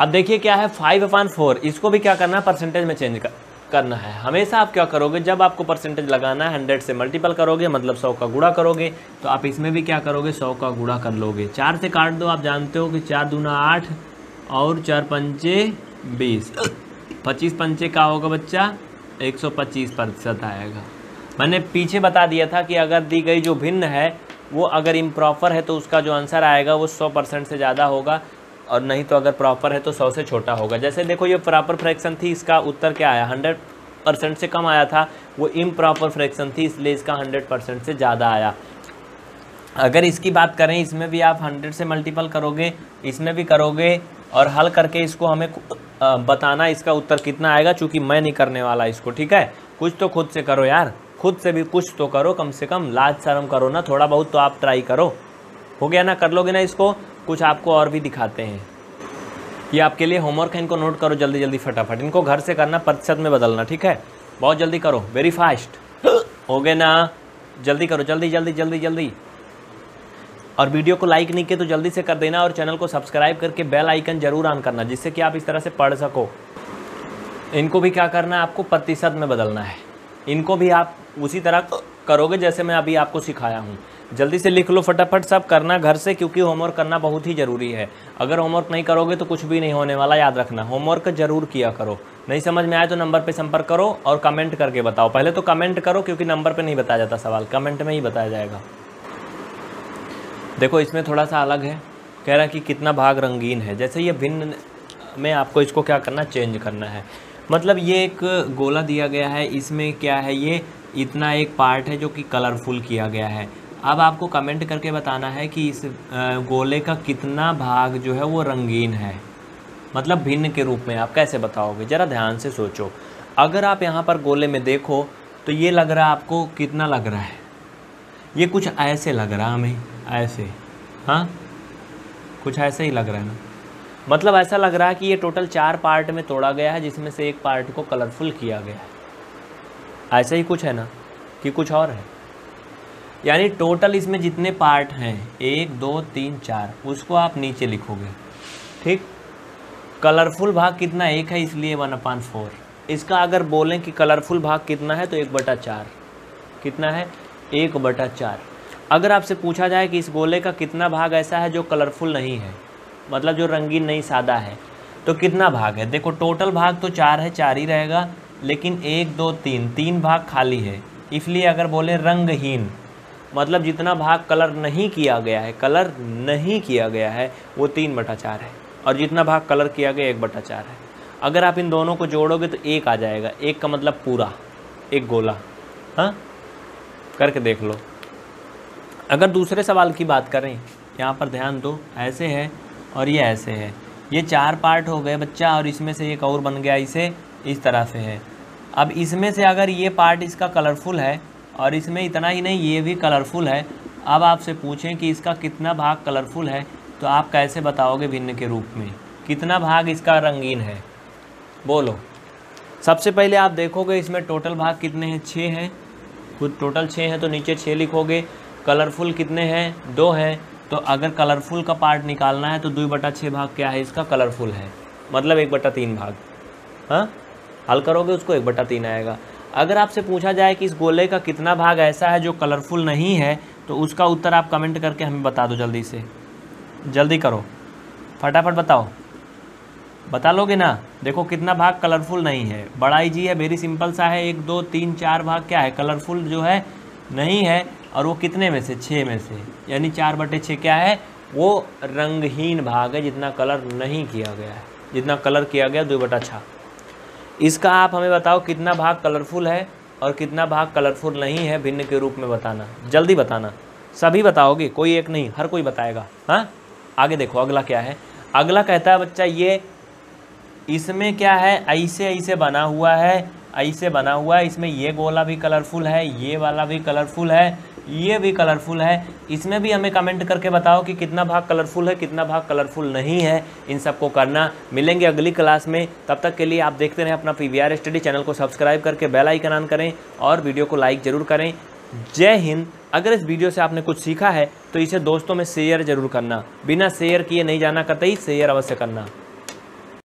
अब देखिए क्या है, फाइव अपान फोर, इसको भी क्या करना है, परसेंटेज में चेंज कर, करना है। हमेशा आप क्या करोगे, जब आपको परसेंटेज लगाना है हंड्रेड से मल्टीपल करोगे, मतलब सौ का गुणा करोगे, तो आप इसमें भी क्या करोगे, सौ का गुणा कर लोगे। चार से काट दो, आप जानते हो कि चार दूना आठ और चार पंचे बीस, पच्चीस पंचे का होगा बच्चा, एक सौ पच्चीस प्रतिशत आएगा। मैंने पीछे बता दिया था कि अगर दी गई जो भिन्न है वो अगर इम्प्रॉपर है तो उसका जो आंसर आएगा वो सौ परसेंट से ज़्यादा होगा, और नहीं तो अगर प्रॉपर है तो सौ से छोटा होगा। जैसे देखो ये प्रॉपर फ्रैक्शन थी, इसका उत्तर क्या आया, हंड्रेड परसेंट से कम आया था, वो इम्प्रॉपर फ्रैक्शन थी इसलिए इसका हंड्रेड परसेंट से ज़्यादा आया। अगर इसकी बात करें, इसमें भी आप हंड्रेड से मल्टीपल करोगे, इसमें भी करोगे, और हल करके इसको हमें बताना इसका उत्तर कितना आएगा, चूँकि मैं नहीं करने वाला इसको, ठीक है। कुछ तो खुद से करो यार, खुद से भी कुछ तो करो, कम से कम लाज शर्म करो ना, थोड़ा बहुत तो आप ट्राई करो। हो गया ना, कर लोगे ना इसको। कुछ आपको और भी दिखाते हैं, ये आपके लिए होमवर्क है, इनको नोट करो जल्दी जल्दी फटाफट। इनको घर से करना, प्रतिशत में बदलना, ठीक है, बहुत जल्दी करो, वेरी फास्ट। हो गया ना, जल्दी करो, जल्दी जल्दी जल्दी जल्दी। और वीडियो को लाइक नहीं किया तो जल्दी से कर देना, और चैनल को सब्सक्राइब करके बेल आइकन जरूर ऑन करना, जिससे कि आप इस तरह से पढ़ सको। इनको भी क्या करना है, आपको प्रतिशत में बदलना है। इनको भी आप उसी तरह करोगे जैसे मैं अभी आपको सिखाया हूँ। जल्दी से लिख लो फटाफट सब, करना घर से, क्योंकि होमवर्क करना बहुत ही ज़रूरी है। अगर होमवर्क नहीं करोगे तो कुछ भी नहीं होने वाला, याद रखना। होमवर्क जरूर किया करो। नहीं समझ में आया तो नंबर पे संपर्क करो और कमेंट करके बताओ। पहले तो कमेंट करो, क्योंकि नंबर पे नहीं बताया जाता सवाल, कमेंट में ही बताया जाएगा। देखो इसमें थोड़ा सा अलग है, कह रहा है कि कितना भाग रंगीन है। जैसे ये भिन्न में आपको इसको क्या करना, चेंज करना है। मतलब ये एक गोला दिया गया है, इसमें क्या है, ये इतना एक पार्ट है जो कि कलरफुल किया गया है। अब आपको कमेंट करके बताना है कि इस गोले का कितना भाग जो है वो रंगीन है, मतलब भिन्न के रूप में। आप कैसे बताओगे, ज़रा ध्यान से सोचो। अगर आप यहाँ पर गोले में देखो तो ये लग रहा है आपको, कितना लग रहा है, ये कुछ ऐसे लग रहा है हमें, ऐसे, हाँ कुछ ऐसे ही लग रहा है ना। मतलब ऐसा लग रहा है कि ये टोटल चार पार्ट में तोड़ा गया है, जिसमें से एक पार्ट को कलरफुल किया गया है। ऐसा ही कुछ है ना, कि कुछ और है। यानी टोटल इसमें जितने पार्ट हैं, एक दो तीन चार, उसको आप नीचे लिखोगे, ठीक। कलरफुल भाग कितना, एक है, इसलिए वन अपान फोर। इसका अगर बोलें कि कलरफुल भाग कितना है तो एक बटा चार। कितना है, एक बटा चार। अगर आपसे पूछा जाए कि इस गोले का कितना भाग ऐसा है जो कलरफुल नहीं है, मतलब जो रंगीन नहीं, सादा है, तो कितना भाग है। देखो टोटल भाग तो चार है, चार ही रहेगा, लेकिन एक दो तीन, तीन भाग खाली है। इसलिए अगर बोले रंगहीन, मतलब जितना भाग कलर नहीं किया गया है, कलर नहीं किया गया है, वो तीन बटा चार है, और जितना भाग कलर किया गया एक बटा चार है। अगर आप इन दोनों को जोड़ोगे तो एक आ जाएगा। एक का मतलब पूरा, एक गोला, हाँ, करके देख लो। अगर दूसरे सवाल की बात करें, यहाँ पर ध्यान दो, ऐसे है और ये ऐसे है, ये चार पार्ट हो गए बच्चा, और इसमें से एक और बन गया, इसे इस तरह से है। अब इसमें से अगर ये पार्ट इसका कलरफुल है, और इसमें इतना ही नहीं, ये भी कलरफुल है। अब आपसे पूछें कि इसका कितना भाग कलरफुल है, तो आप कैसे बताओगे भिन्न के रूप में, कितना भाग इसका रंगीन है, बोलो। सबसे पहले आप देखोगे इसमें टोटल भाग कितने हैं, छः हैं, खुद टोटल छः हैं तो नीचे छः लिखोगे। कलरफुल कितने हैं, दो हैं, तो अगर कलरफुल का पार्ट निकालना है तो दो बटा छः भाग क्या है, इसका कलरफुल है, मतलब एक बटा तीन भाग, हाँ, हल करोगे उसको, एक बटा तीन आएगा। अगर आपसे पूछा जाए कि इस गोले का कितना भाग ऐसा है जो कलरफुल नहीं है, तो उसका उत्तर आप कमेंट करके हमें बता दो, जल्दी से, जल्दी करो, फटाफट बताओ, बता लोगे ना। देखो कितना भाग कलरफुल नहीं है, बड़ा इजी है, वेरी सिंपल सा है। एक दो तीन चार भाग क्या है, कलरफुल जो है नहीं है, और वो कितने में से, छः में से, यानी चार बटे छः क्या है, वो रंगहीन भाग है, जितना कलर नहीं किया गया है, जितना कलर किया गया दो बटा छः। इसका आप हमें बताओ कितना भाग कलरफुल है और कितना भाग कलरफुल नहीं है, भिन्न के रूप में बताना, जल्दी बताना। सभी बताओगे, कोई एक नहीं, हर कोई बताएगा, हाँ। आगे देखो अगला क्या है, अगला कहता है बच्चा ये इसमें क्या है, ऐसे ऐसे बना हुआ है, ऐसे बना हुआ है, इसमें ये गोला भी कलरफुल है, ये वाला भी कलरफुल है, ये भी कलरफुल है। इसमें भी हमें कमेंट करके बताओ कि कितना भाग कलरफुल है, कितना भाग कलरफुल नहीं है। इन सबको करना। मिलेंगे अगली क्लास में, तब तक के लिए आप देखते रहें अपना पीवीआर स्टडी। चैनल को सब्सक्राइब करके बेल आइकन ऑन करें और वीडियो को लाइक ज़रूर करें। जय हिंद। अगर इस वीडियो से आपने कुछ सीखा है तो इसे दोस्तों में शेयर ज़रूर करना। बिना शेयर किए नहीं जाना, कतई शेयर अवश्य करना।